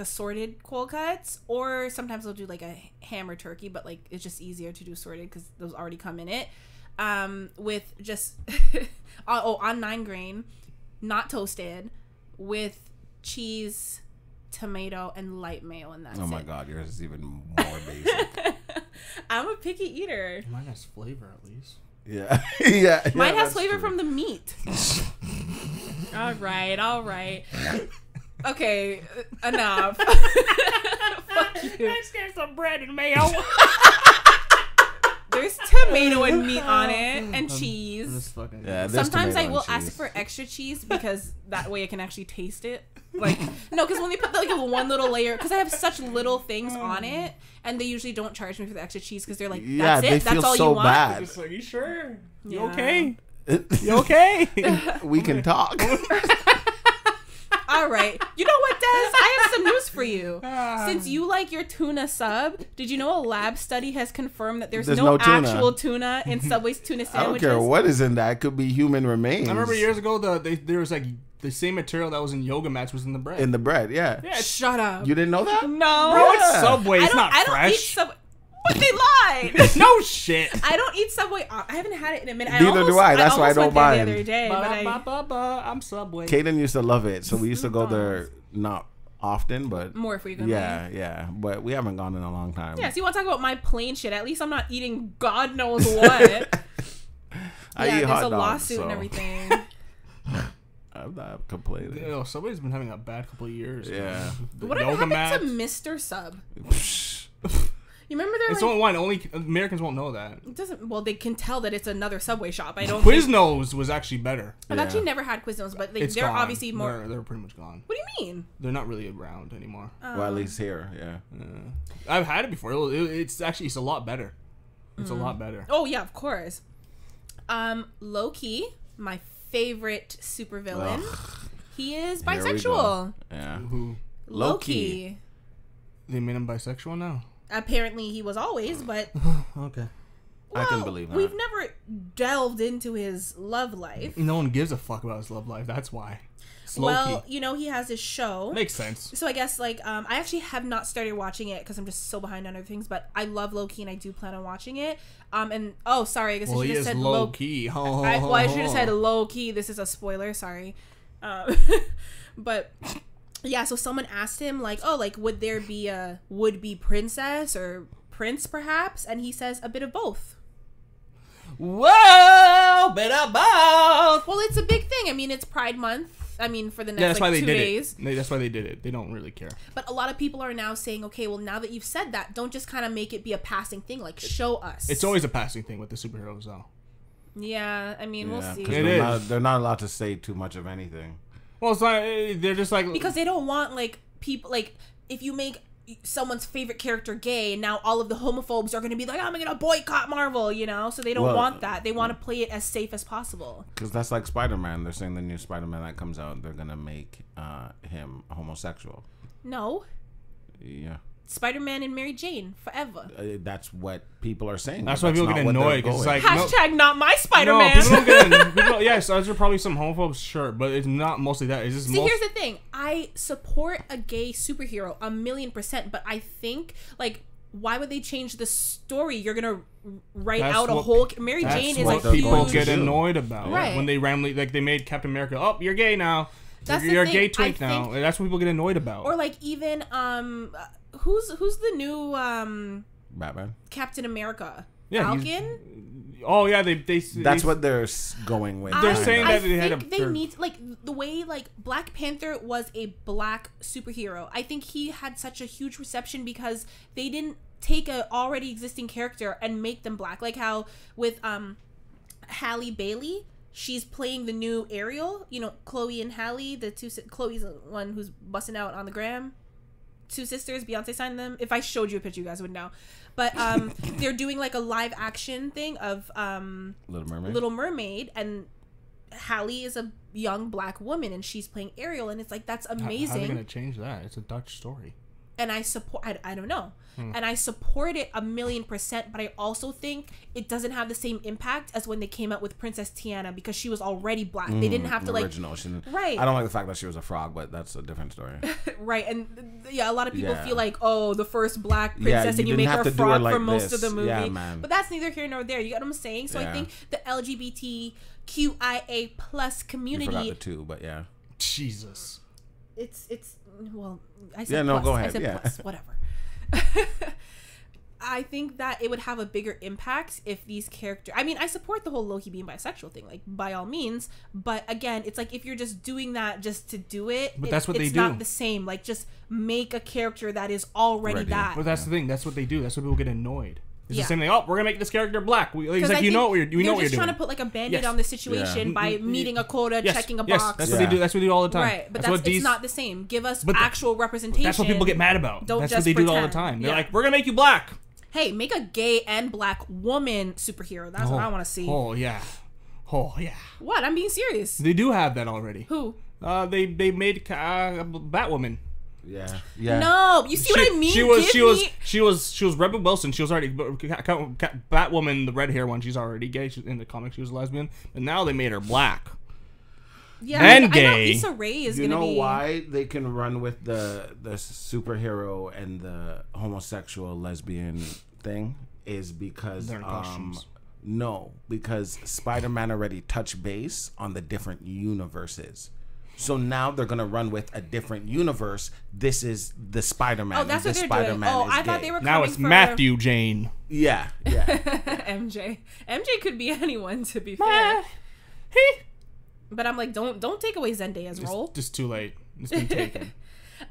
assorted cold cuts, or sometimes I'll do like a ham or turkey, but like it's just easier to do sorted because those already come in it. With just on 9 grain, not toasted, with cheese, tomato, and light mayo, and that's it. Oh my god, yours is even more basic. I'm a picky eater. Mine has flavor at least. Yeah, yeah. Mine has flavor from the meat. All right. Okay, enough. Fuck you. Let's get some bread and mayo. There's tomato and meat on it, and cheese. Sometimes I will ask for extra cheese because that way I can actually taste it. Like, no, because when they put like one little layer, because I have such little things on it, and they usually don't charge me for the extra cheese because they're like, that's all you want. Bad. Just like, you sure? Yeah. You okay? You okay? We can talk. All right. You know what, Des? I have some news for you. Since you like your tuna sub, did you know a lab study has confirmed that there's no actual tuna in Subway's tuna sandwiches? I don't care what is in that. It could be human remains. I remember years ago, there was like the same material that was in yoga mats was in the bread. In the bread, yeah. Yeah. Shut up. You didn't know that? No. Bro, it's Subway. It's not fresh. I don't eat Subway. But they lied. No shit. I don't eat Subway. I haven't had it in a minute. Neither do I. That's why I don't mind. I'm Subway. Kaden used to love it, so we used to go there not often, but more if we go. Yeah. But we haven't gone in a long time. Yeah. So you want to talk about my plain shit? At least I'm not eating God knows what. There's a lawsuit and everything. I'm not complaining. You know, Subway's been having a bad couple of years. Yeah. What happened to Mr. Sub? You remember there? It's like, only Americans won't know that. It doesn't. Well, they can tell that it's another Subway shop. I don't. Quiznos was actually better. I've actually never had Quiznos, but they're gone. Obviously more. They're pretty much gone. What do you mean? They're not really around anymore. Well, at least here, yeah. I've had it before. It's actually a lot better. It's a lot better. Oh yeah, of course. Loki, my favorite supervillain. He is bisexual. Yeah. Who? Loki. They made him bisexual now. Apparently he was always, but okay. Well, I can believe that. We've never delved into his love life. No one gives a fuck about his love life. That's why. Well, you know, he has his show. Makes sense. So I guess, like, I actually have not started watching it because I'm just so behind on other things, but I love Loki and I do plan on watching it. And, oh, sorry, I guess I should have said Loki. I should have said Loki. This is a spoiler, sorry. But, yeah, so someone asked him, like, oh, like, would there be a would-be princess or prince, perhaps? And he says a bit of both. Whoa, bit of both. Well, it's a big thing. I mean, it's Pride Month. I mean, for the next, like, 2 days. No, that's why they did it. They don't really care. But a lot of people are now saying, okay, well, now that you've said that, don't just kind of make it be a passing thing. Like, show us. It's always a passing thing with the superheroes, though. Yeah, I mean, yeah, we'll see. They're not allowed to say too much of anything. Well, it's not, they're just like... Because they don't want, like, people... Like, if you make someone's favorite character gay, and now all of the homophobes are going to be like, oh, I'm going to boycott Marvel, you know? So they don't want that. They want to play it as safe as possible. Because that's like Spider-Man. They're saying the new Spider-Man that comes out, they're going to make him homosexual. No. Yeah. Spider-Man and Mary Jane forever. That's what people are saying. That's why people get annoyed. It's like, hashtag not my Spider-Man. No, yes, those are probably some homophobes, sure, but it's not mostly that. It's just here's the thing. I support a gay superhero 1,000,000%, but I think, like, why would they change the story? You're gonna write out a whole... Mary Jane is like people get annoyed about when they randomly, like, they made Captain America. Oh, you're gay now. You're a gay twink now. That's what people get annoyed about. Or like even who's the new Batman? Captain America. Yeah, Falcon. Oh yeah, that's what they're going with. They're saying that they need, like, the way, like, Black Panther was a black superhero. I think he had such a huge reception because they didn't take an already existing character and make them black. Like how with Halle Bailey. She's playing the new Ariel, you know, Chloe and Halle. Chloe's the one who's busting out on the gram. Two sisters, Beyonce signed them. If I showed you a picture, you guys would know. But they're doing like a live action thing of Little Mermaid, and Halle is a young black woman, and she's playing Ariel, and it's like, that's amazing. How are they gonna change that? It's a Dutch story. And I support... I don't know. And I support it 1,000,000%, but I also think it doesn't have the same impact as when they came out with Princess Tiana, because she was already black. They didn't have to, like... Original. Right. I don't like the fact that she was a frog, but that's a different story. Right. And, yeah, a lot of people feel like, oh, the first black princess, and you make her a frog like for most of the movie. Yeah, man. But that's neither here nor there. You get what I'm saying? So I think the LGBTQIA plus community... You forgot the two, but yeah. Jesus. It's... Well, I said plus. Go ahead. I said plus, whatever. I think that it would have a bigger impact if these characters... I mean, I support the whole Loki being bisexual thing, like, by all means. But again, it's like, if you're just doing that just to do it, but that's what it's not the same. Like, just make a character that is already that. Well, that's the thing. That's what they do. That's what people get annoyed. It's the same thing. Oh, we're going to make this character black. It's like, you know what you're doing. You're just trying to put, like, a band-aid on the situation by meeting a quota, checking a box. That's what they do. That's what they do all the time. Right, but it's not the same. Give us actual representation. That's what people get mad about. That's what they do all the time. They're like, we're going to make you black. Hey, make a gay and black woman superhero. That's what I want to see. Oh, yeah. Oh, yeah. What? I'm being serious. They do have that already. Who? They made Batwoman. Yeah. Yeah. No, you see what I mean? She was Rebel Wilson. She was already Batwoman, the red hair one. She's already gay. She's in the comics. She was lesbian, and now they made her black. Yeah, and gay. Issa Rae is gonna be. You know why they can run with the superhero and the homosexual lesbian thing is because because Spider-Man already touched base on the different universes. So now they're gonna run with a different universe. This is the Spider-Man. Oh, that's what they're doing. Oh, I thought they were coming now it's Matthew Jane. Yeah, yeah. MJ. MJ could be anyone, to be fair. But I'm like, don't take away Zendaya's role. Just too late. It's been taken.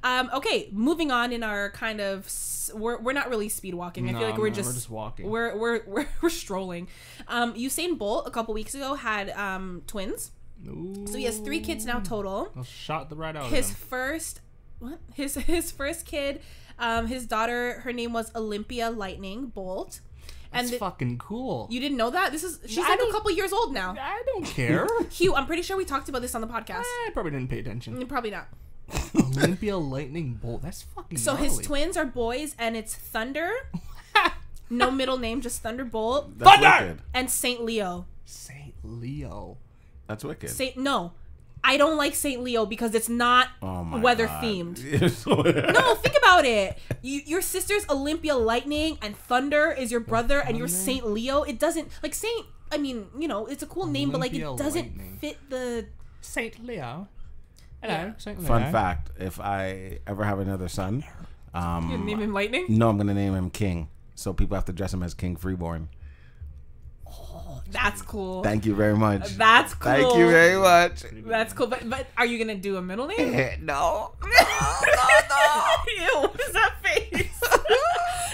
Okay, moving on in our kind of we're not really speed walking. I feel like we're just walking. We're strolling. Usain Bolt a couple weeks ago had twins. Ooh. So he has 3 kids now total. I shot the right out. His of first, what? His first kid, his daughter. Her name was Olympia Lightning Bolt. And that's fucking cool. You didn't know that? She's like a couple years old now. I don't care. Hugh, I'm pretty sure we talked about this on the podcast. I probably didn't pay attention. Probably not. Olympia Lightning Bolt. That's fucking. So gnarly. His twins are boys, and it's Thunder. No middle name, just Thunderbolt. Thunder wicked. And Saint Leo. Saint Leo. That's wicked. No, I don't like St. Leo because it's not weather-themed. No, think about it. Your sister's Olympia Lightning and Thunder is your brother, and your St. Leo. It doesn't, like, St. I mean, you know, it's a cool name, Olympia, but, like, it doesn't fit the... St. Leo? Hello, yeah. St. Leo. Fun fact, if I ever have another son... You're gonna name him Lightning? No, I'm going to name him King. So people have to dress him as King Freeborn. Oh, that's cool. Thank you very much. That's cool. Thank you very much. That's cool. But are you gonna do a middle name? No. No. Ew, what is that face?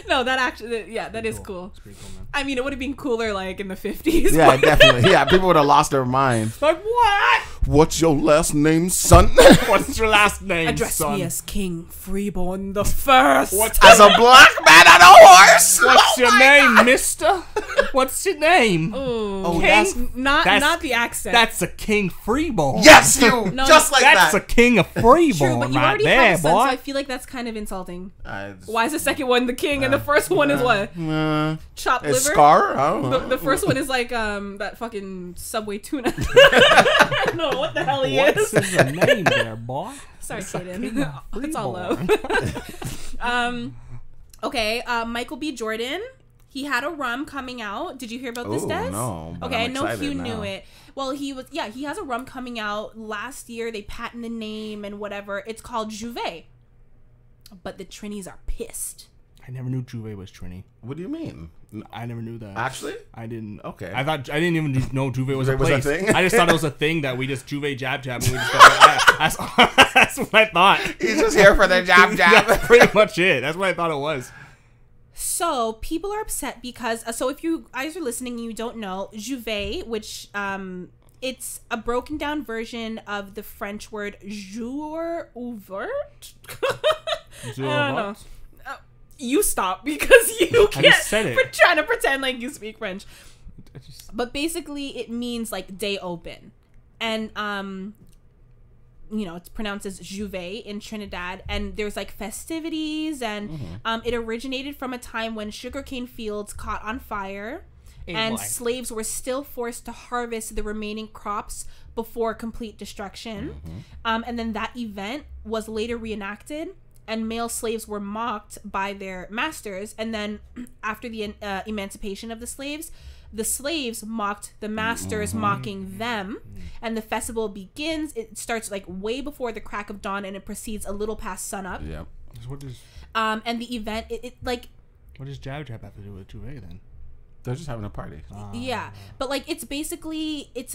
No, that actually, yeah, that is cool. It's pretty cool, man. I mean, it would have been cooler like in the 50s. Yeah, definitely. Yeah, people would have lost their mind. Like, what? What's your last name, son? What's your last name, Address son? Address me as King Freeborn the First. As a black man on a horse. What's your name, mister? What's your name? Ooh. Oh, King, that's not the accent. That's a King Freeborn. Yes, you. No, just like that's that. That's a King of Freeborn. True, but you already have a son, so I feel like that's kind of insulting. Why is the second one the King and the first one is what? Chopped liver? Scar? I don't know. The first one is like that fucking Subway tuna. No, what the hell is the name there, boy? Sorry, Kaden. It's all low. Okay, Michael B. Jordan. He had a rum coming out. Did you hear about this, Des? No. Okay, I know Hugh knew it. Well, he was, yeah, he has a rum coming out last year. They patent the name and whatever. It's called Jouvet. But the Trinities are pissed. I never knew Jouvet was Trini. What do you mean? I never knew that. Actually? I didn't. Okay. I thought, I didn't even know Jouvet was a place. Was a thing? I just thought it was a thing that we just Jouvet jab jab and we just thought, that's what I thought. He's just here for the jab jab. That's pretty much it. That's what I thought it was. So people are upset because, so if you guys are listening and you don't know, Jouvet, which it's a broken down version of the French word jour ouvert. I don't know. You stop because you can't. I just said it. We're trying to pretend like you speak French. But basically it means like day open. And, you know, it's pronounced as Jouvet in Trinidad, and there's like festivities, and it originated from a time when sugarcane fields caught on fire, slaves were still forced to harvest the remaining crops before complete destruction. And then that event was later reenacted, and male slaves were mocked by their masters. And then after the emancipation of the slaves mocked the masters, mocking them. And the festival begins. It starts like way before the crack of dawn, and it proceeds a little past sunup. Yeah. What does, and the event, it like... What does Jab Jab have to do with Jouvet then? They're just having a party. Yeah. But like, it's basically, it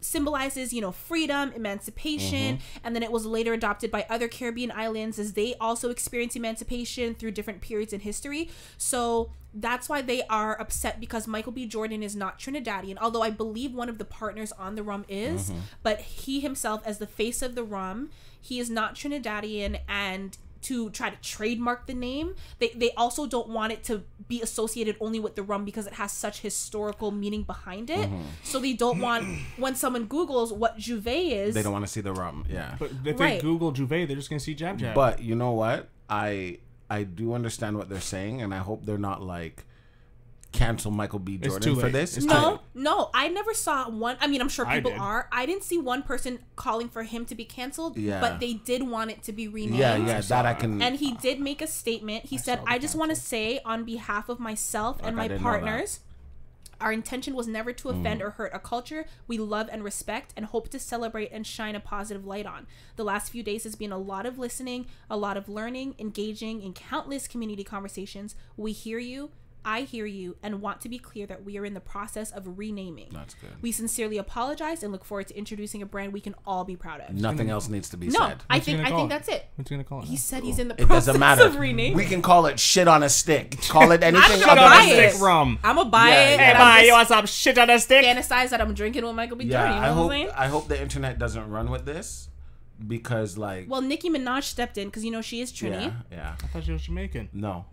symbolizes, you know, freedom, emancipation, and then it was later adopted by other Caribbean islands as they also experienced emancipation through different periods in history. So that's why they are upset, because Michael B. Jordan is not Trinidadian, although I believe one of the partners on the rum is, but he himself, as the face of the rum, he is not Trinidadian, and to try to trademark the name, they also don't want it to be associated only with the rum because it has such historical meaning behind it. So they don't want, when someone Googles what Jouvet is, they don't want to see the rum. Yeah, but if they Google Jouvet, they're just gonna see Jab Jab. But you know what, I do understand what they're saying, and I hope they're not like, cancel Michael B. Jordan for this. No, I never saw one. I mean, I'm sure people are. I didn't see one person calling for him to be canceled, but they did want it to be renamed. Yeah, that I can. And he did make a statement. He said, "I just want to say on behalf of myself and my partners, our intention was never to offend or hurt a culture we love and respect and hope to celebrate and shine a positive light on. The last few days has been a lot of listening, a lot of learning, engaging in countless community conversations. We hear you. I hear you, and want to be clear that we are in the process of renaming. That's good. We sincerely apologize and look forward to introducing a brand we can all be proud of." Nothing else needs to be said. No, I think that's it. What's he gonna call it? He said he's in the process of renaming. We can call it shit on a stick. Call it anything. Shit on a stick rum. I'm gonna buy it. Hey, bye. You want some shit on a stick? Fantasize that I'm drinking with Michael B. Jordan. You know what I'm saying? I hope the internet doesn't run with this, because like, well, Nicki Minaj stepped in because you know she is Trini. Yeah. I thought she was Jamaican. No.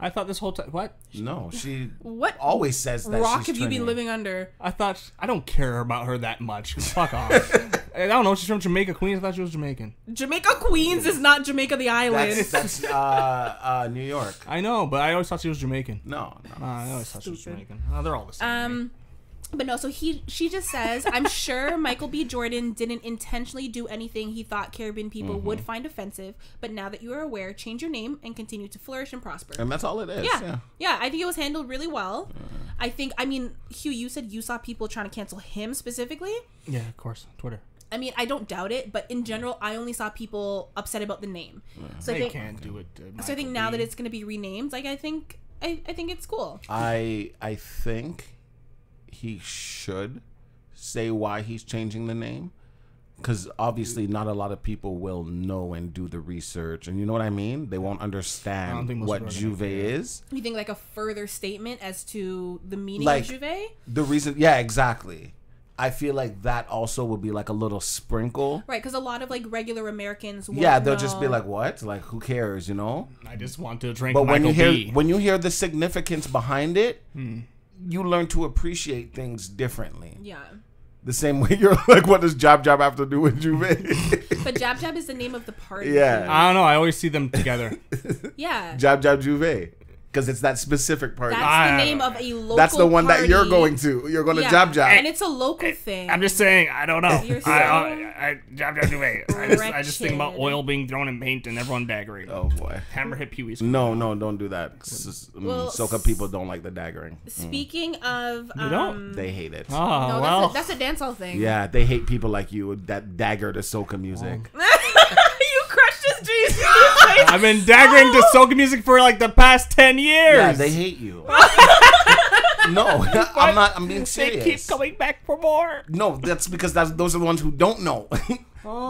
I thought this whole time... What? No, she always says that rock she's have you been living under? I thought... I don't care about her that much. Fuck off. I don't know. She's from Jamaica, Queens. I thought she was Jamaican. Jamaica, Queens is not Jamaica the island. That's New York. I know, but I always thought she was Jamaican. No, I always thought she was Jamaican. They're all the same. But no, so she just says, I'm sure Michael B. Jordan didn't intentionally do anything he thought Caribbean people would find offensive, but now that you are aware, change your name and continue to flourish and prosper. And that's all it is. Yeah. Yeah, yeah, I think it was handled really well. I think, I mean, Hugh, you said you saw people trying to cancel him specifically. Yeah, of course. Twitter. I mean, I don't doubt it, but in general, I only saw people upset about the name. Yeah. So they can't do it. So I think now that it's going to be renamed, like, I think it's cool. I think he should say why he's changing the name, because obviously not a lot of people will know and do the research, and you know what I mean? They won't understand what Jouvet is. You think like a further statement as to the meaning of Jouvet? The reason, yeah, exactly. I feel like that also would be like a little sprinkle. Right, because a lot of like regular Americans won't know. They'll just be like, what? Like, who cares, you know? I just want to drink Michael B. When you hear the significance behind it, you learn to appreciate things differently. Yeah. The same way you're like, what does Jab Jab have to do with Jouvet? But Jab Jab is the name of the party. Yeah. I don't know. I always see them together. Yeah. Jab Jab Jouvet. Because it's that specific party. That's the name of a local That's the one party. That you're going to. You're going to Jab Jab. And it's a local thing. I'm just saying, I don't know. You're so Jab Jab Jouvet. I just think about oil being thrown in paint and everyone daggering. Oh, boy. Hammer hit Pee-wee's. No, no, don't do that. Well, Soca people don't like the daggering. Speaking of... You don't? They hate it. Oh, no, well. That's a dancehall thing. Yeah, they hate people like you that dagger to Soca music. I've been daggering to soca music for like the past 10 years. Yeah, they hate you. No, but I'm not. I'm being serious. They keep coming back for more. No, that's because those are the ones who don't know.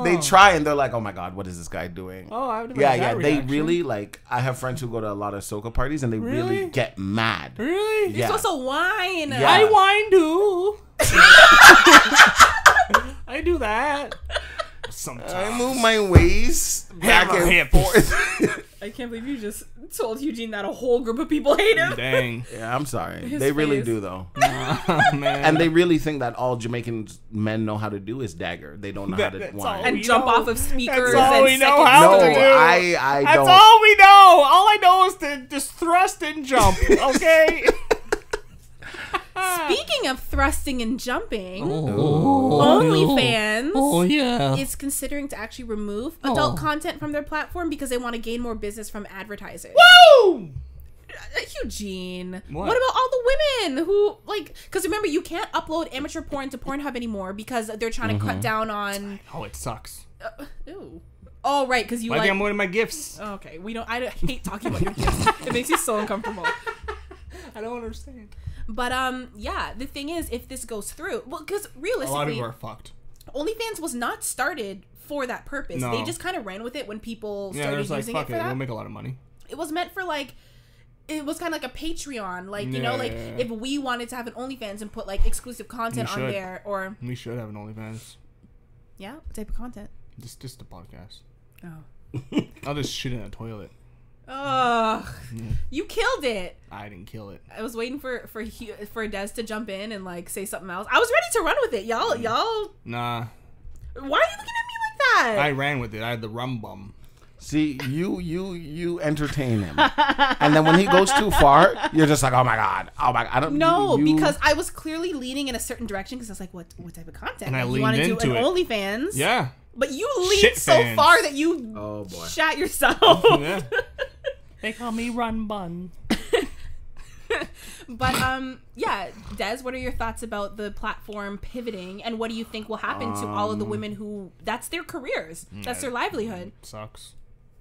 They try and they're like, oh my God, what is this guy doing? Oh, I would have reaction. They really like. I have friends who go to a lot of soca parties and they really get mad. Really? Yeah. You're supposed to whine. Yeah. I whine too. I do that. Sometimes. I move my waist back and forth. I can't believe you just told Hugh-Gene that a whole group of people hate him. Dang. Yeah, I'm sorry. They really do, though. Man. And they really think that all Jamaican men know how to do is dagger. They don't know how to whine. And jump off of speakers. That's all we know how to do. I don't. That's all we know. All I know is to just thrust and jump, okay? Speaking of thrusting and jumping, OnlyFans is considering to actually remove adult content from their platform because they want to gain more business from advertisers. Woo! Hugh-Gene, what about all the women who, like, because remember, you can't upload amateur porn to Pornhub anymore because they're trying to cut down on... Oh, it sucks. Ew. Oh, right, because you I'm one of my gifts. Okay, I hate talking about your gifts. It makes you so uncomfortable. I don't understand. But, yeah, the thing is, if this goes through, well, because realistically, a lot of people are fucked. OnlyFans was not started for that purpose. No. They just kind of ran with it when people started using it for that. We'll make a lot of money. It was meant for, like, it was kind of like a Patreon. Like, you know, like, if we wanted to have an OnlyFans and put, like, exclusive content on there, or... We should have an OnlyFans. Yeah? What type of content? Just a podcast. Oh. I'll just shit in a toilet. Ugh, you killed it. I didn't kill it. I was waiting for Des to jump in and like say something else. I was ready to run with it, y'all. Y'all. Nah. Why are you looking at me like that? I ran with it. I had the rum bum. See, you entertain him, and then when he goes too far, you're just like, oh my God, oh my God. I don't know because I was clearly leaning in a certain direction because I was like, what type of content? And I leaned into it. You want to do an OnlyFans? Yeah. But you leaned so far that you shot yourself. Yeah. They call me Run Bun. But, yeah, Des, what are your thoughts about the platform pivoting, and what do you think will happen to all of the women who, that's their careers, that's their livelihood? Sucks.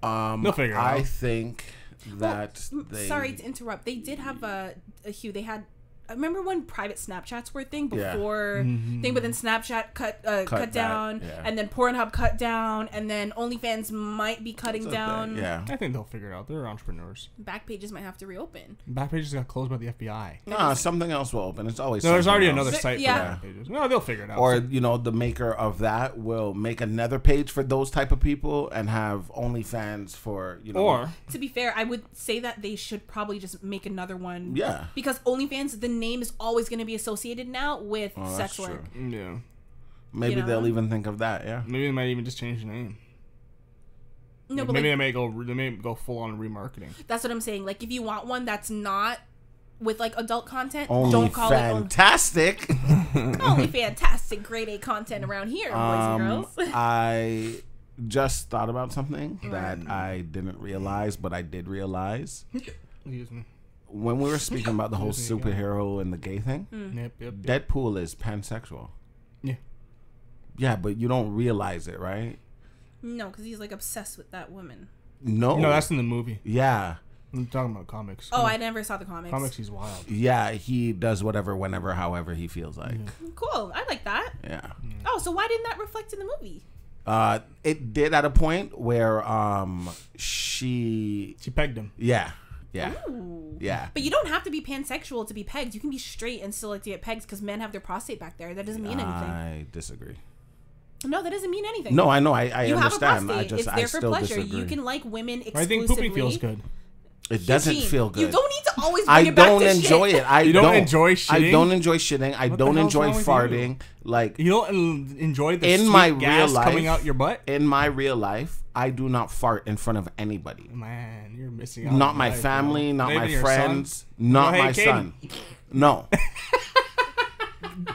They'll figure it out. I think that sorry to interrupt. They did have a Hugh. They had, I remember when private Snapchats were a thing before thing, but then Snapchat cut down, and then Pornhub cut down, and then OnlyFans might be cutting down. Yeah, I think they'll figure it out. They're entrepreneurs. Backpages might have to reopen. Backpages got closed by the FBI. Nah, something else will open. It's always there's already another site for Backpages. No, they'll figure it out. Or you know, the maker of that will make another page for those type of people and have OnlyFans for you know. Or to be fair, I would say that they should probably just make another one. Yeah, because OnlyFans the name is always going to be associated now with sex work. Yeah, maybe they'll even think of that. Yeah, maybe they might even just change the name. No, like, but maybe they may go full on remarketing. That's what I'm saying. Like if you want one that's not with like adult content. Only don't call fantastic. It fantastic. Only fantastic grade A content around here, boys and girls. I just thought about something that I didn't realize, but I did realize. Excuse me. When we were speaking about the whole superhero and the gay thing, yep. Deadpool is pansexual. Yeah. Yeah, but you don't realize it, right? No, because he's like obsessed with that woman. No. No, that's in the movie. Yeah. I'm talking about comics. Oh, I never saw the comics. Comics, he's wild. Yeah, he does whatever, whenever, however he feels like. Yeah. Cool. I like that. Yeah. Oh, so why didn't that reflect in the movie? It did at a point where she pegged him. Yeah. Yeah. Ooh. Yeah. But you don't have to be pansexual to be pegged. You can be straight and still like to get pegged because men have their prostate back there. That doesn't mean anything. I disagree. No, that doesn't mean anything. No, I know. I understand. I just, it's there for pleasure. Disagree. You can like women exclusively. I think pooping feels good. It doesn't feel good. You don't need to always bring it back to shit. I don't enjoy it. I don't enjoy shitting. I don't enjoy shitting. I don't enjoy farting. Like, you don't enjoy the sweet gas coming out your butt? In my real life, I do not fart in front of anybody. Man, you're missing out. Not my family, not my friends, not my son. No.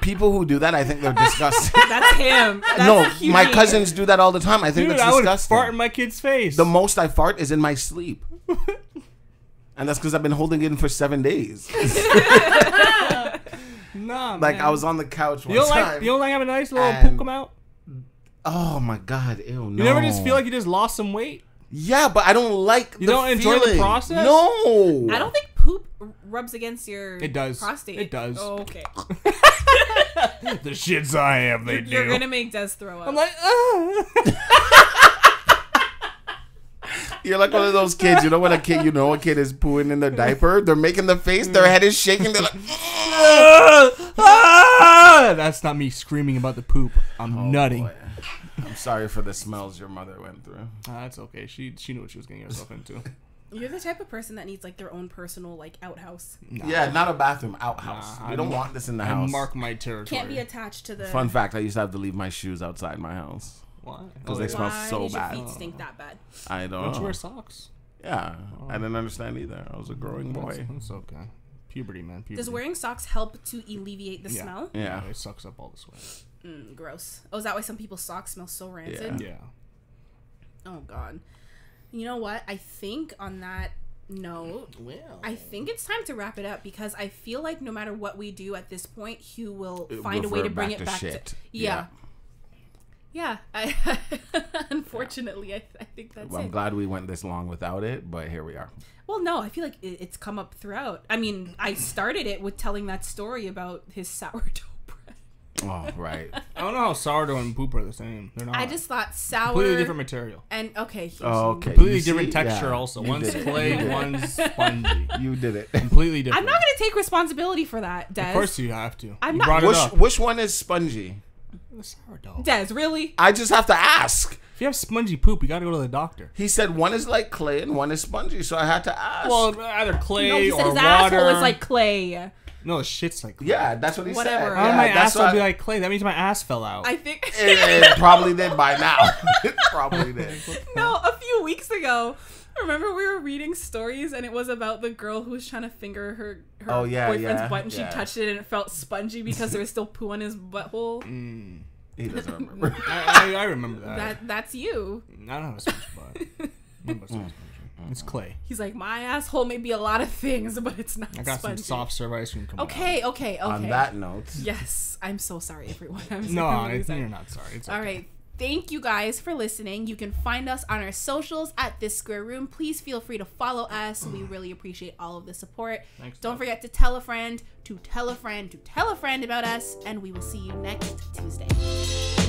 People who do that, I think they're disgusting. That's him. That's no, my cousins do that all the time. I think that's disgusting. I would fart in my kid's face. The most I fart is in my sleep. And that's because I've been holding it in for 7 days. Nah, like, man. I was on the couch one time. You don't like have a nice little poop come out? Oh, my God. Ew, no. You never just feel like you just lost some weight? Yeah, but I don't like you the don't feeling. Enjoy the process? No. I don't think poop rubs against your prostate. It does. Oh, okay. The shits I am, they do. You're going to make Des throw up. I'm like, You're like one of those kids. You know when a kid, is pooing in their diaper. They're making the face. Their head is shaking. They're like, that's not me screaming about the poop. I'm nutting. Boy. I'm sorry for the smells your mother went through. That's okay. She knew what she was getting herself into. You're the type of person that needs like their own personal like outhouse. Nah. Yeah, not a bathroom, outhouse. Nah, we don't want this in the house. Mark my territory. Can't be attached to the. Fun fact: I used to have to leave my shoes outside my house. Why? Because they smell so bad. Your feet stink that bad? I don't know. Don't you wear socks? Yeah. I didn't understand either. I was a growing boy. That's okay. Puberty, man. Puberty. Does wearing socks help to alleviate the smell? Yeah. It sucks up all the sweat. Gross. Oh, is that why some people's socks smell so rancid? Yeah. Oh, God. You know what? I think on that note, I think it's time to wrap it up because I feel like no matter what we do at this point, Hugh will find a way to bring it back to yeah. Yeah, unfortunately, I think that's it. I'm glad we went this long without it, but here we are. Well, no, I feel like it's come up throughout. I mean, I started it with telling that story about his sourdough bread. Oh, right. I don't know how sourdough and poop are the same. They're not. I just thought sour. Completely different material. And, okay. Completely different texture also. One's clay, one's spongy. You did it. Completely different. I'm not going to take responsibility for that, Des. Of course you have to. I'm not. Brought it up. Which one is spongy? Sourdough. Des, really? I just have to ask. If you have spongy poop, you gotta go to the doctor. He said one is like clay and one is spongy, so I had to ask. Well, either clay or his water. Asshole is like clay. No, the shit's like clay. Yeah, that's what he said. Yeah, my ass will be like clay. That means my ass fell out. I think it probably did by now. It probably did. No, a few weeks ago. Remember we were reading stories and it was about the girl who was trying to finger her boyfriend's butt and she touched it and it felt spongy because there was still poo on his butthole. He doesn't remember. I remember that. That's you. I don't have a spongy butt. It's clay. He's like, my asshole may be a lot of things, but it's not I got spongy. Some soft serve ice cream coming out. Okay. On that note. Yes. I'm so sorry, everyone. You're not sorry. It's okay. All right. Thank you guys for listening. You can find us on our socials at This Square Room. Please feel free to follow us. We really appreciate all of the support. Thanks, Don't forget to tell a friend, to tell a friend, to tell a friend about us. And we will see you next Tuesday.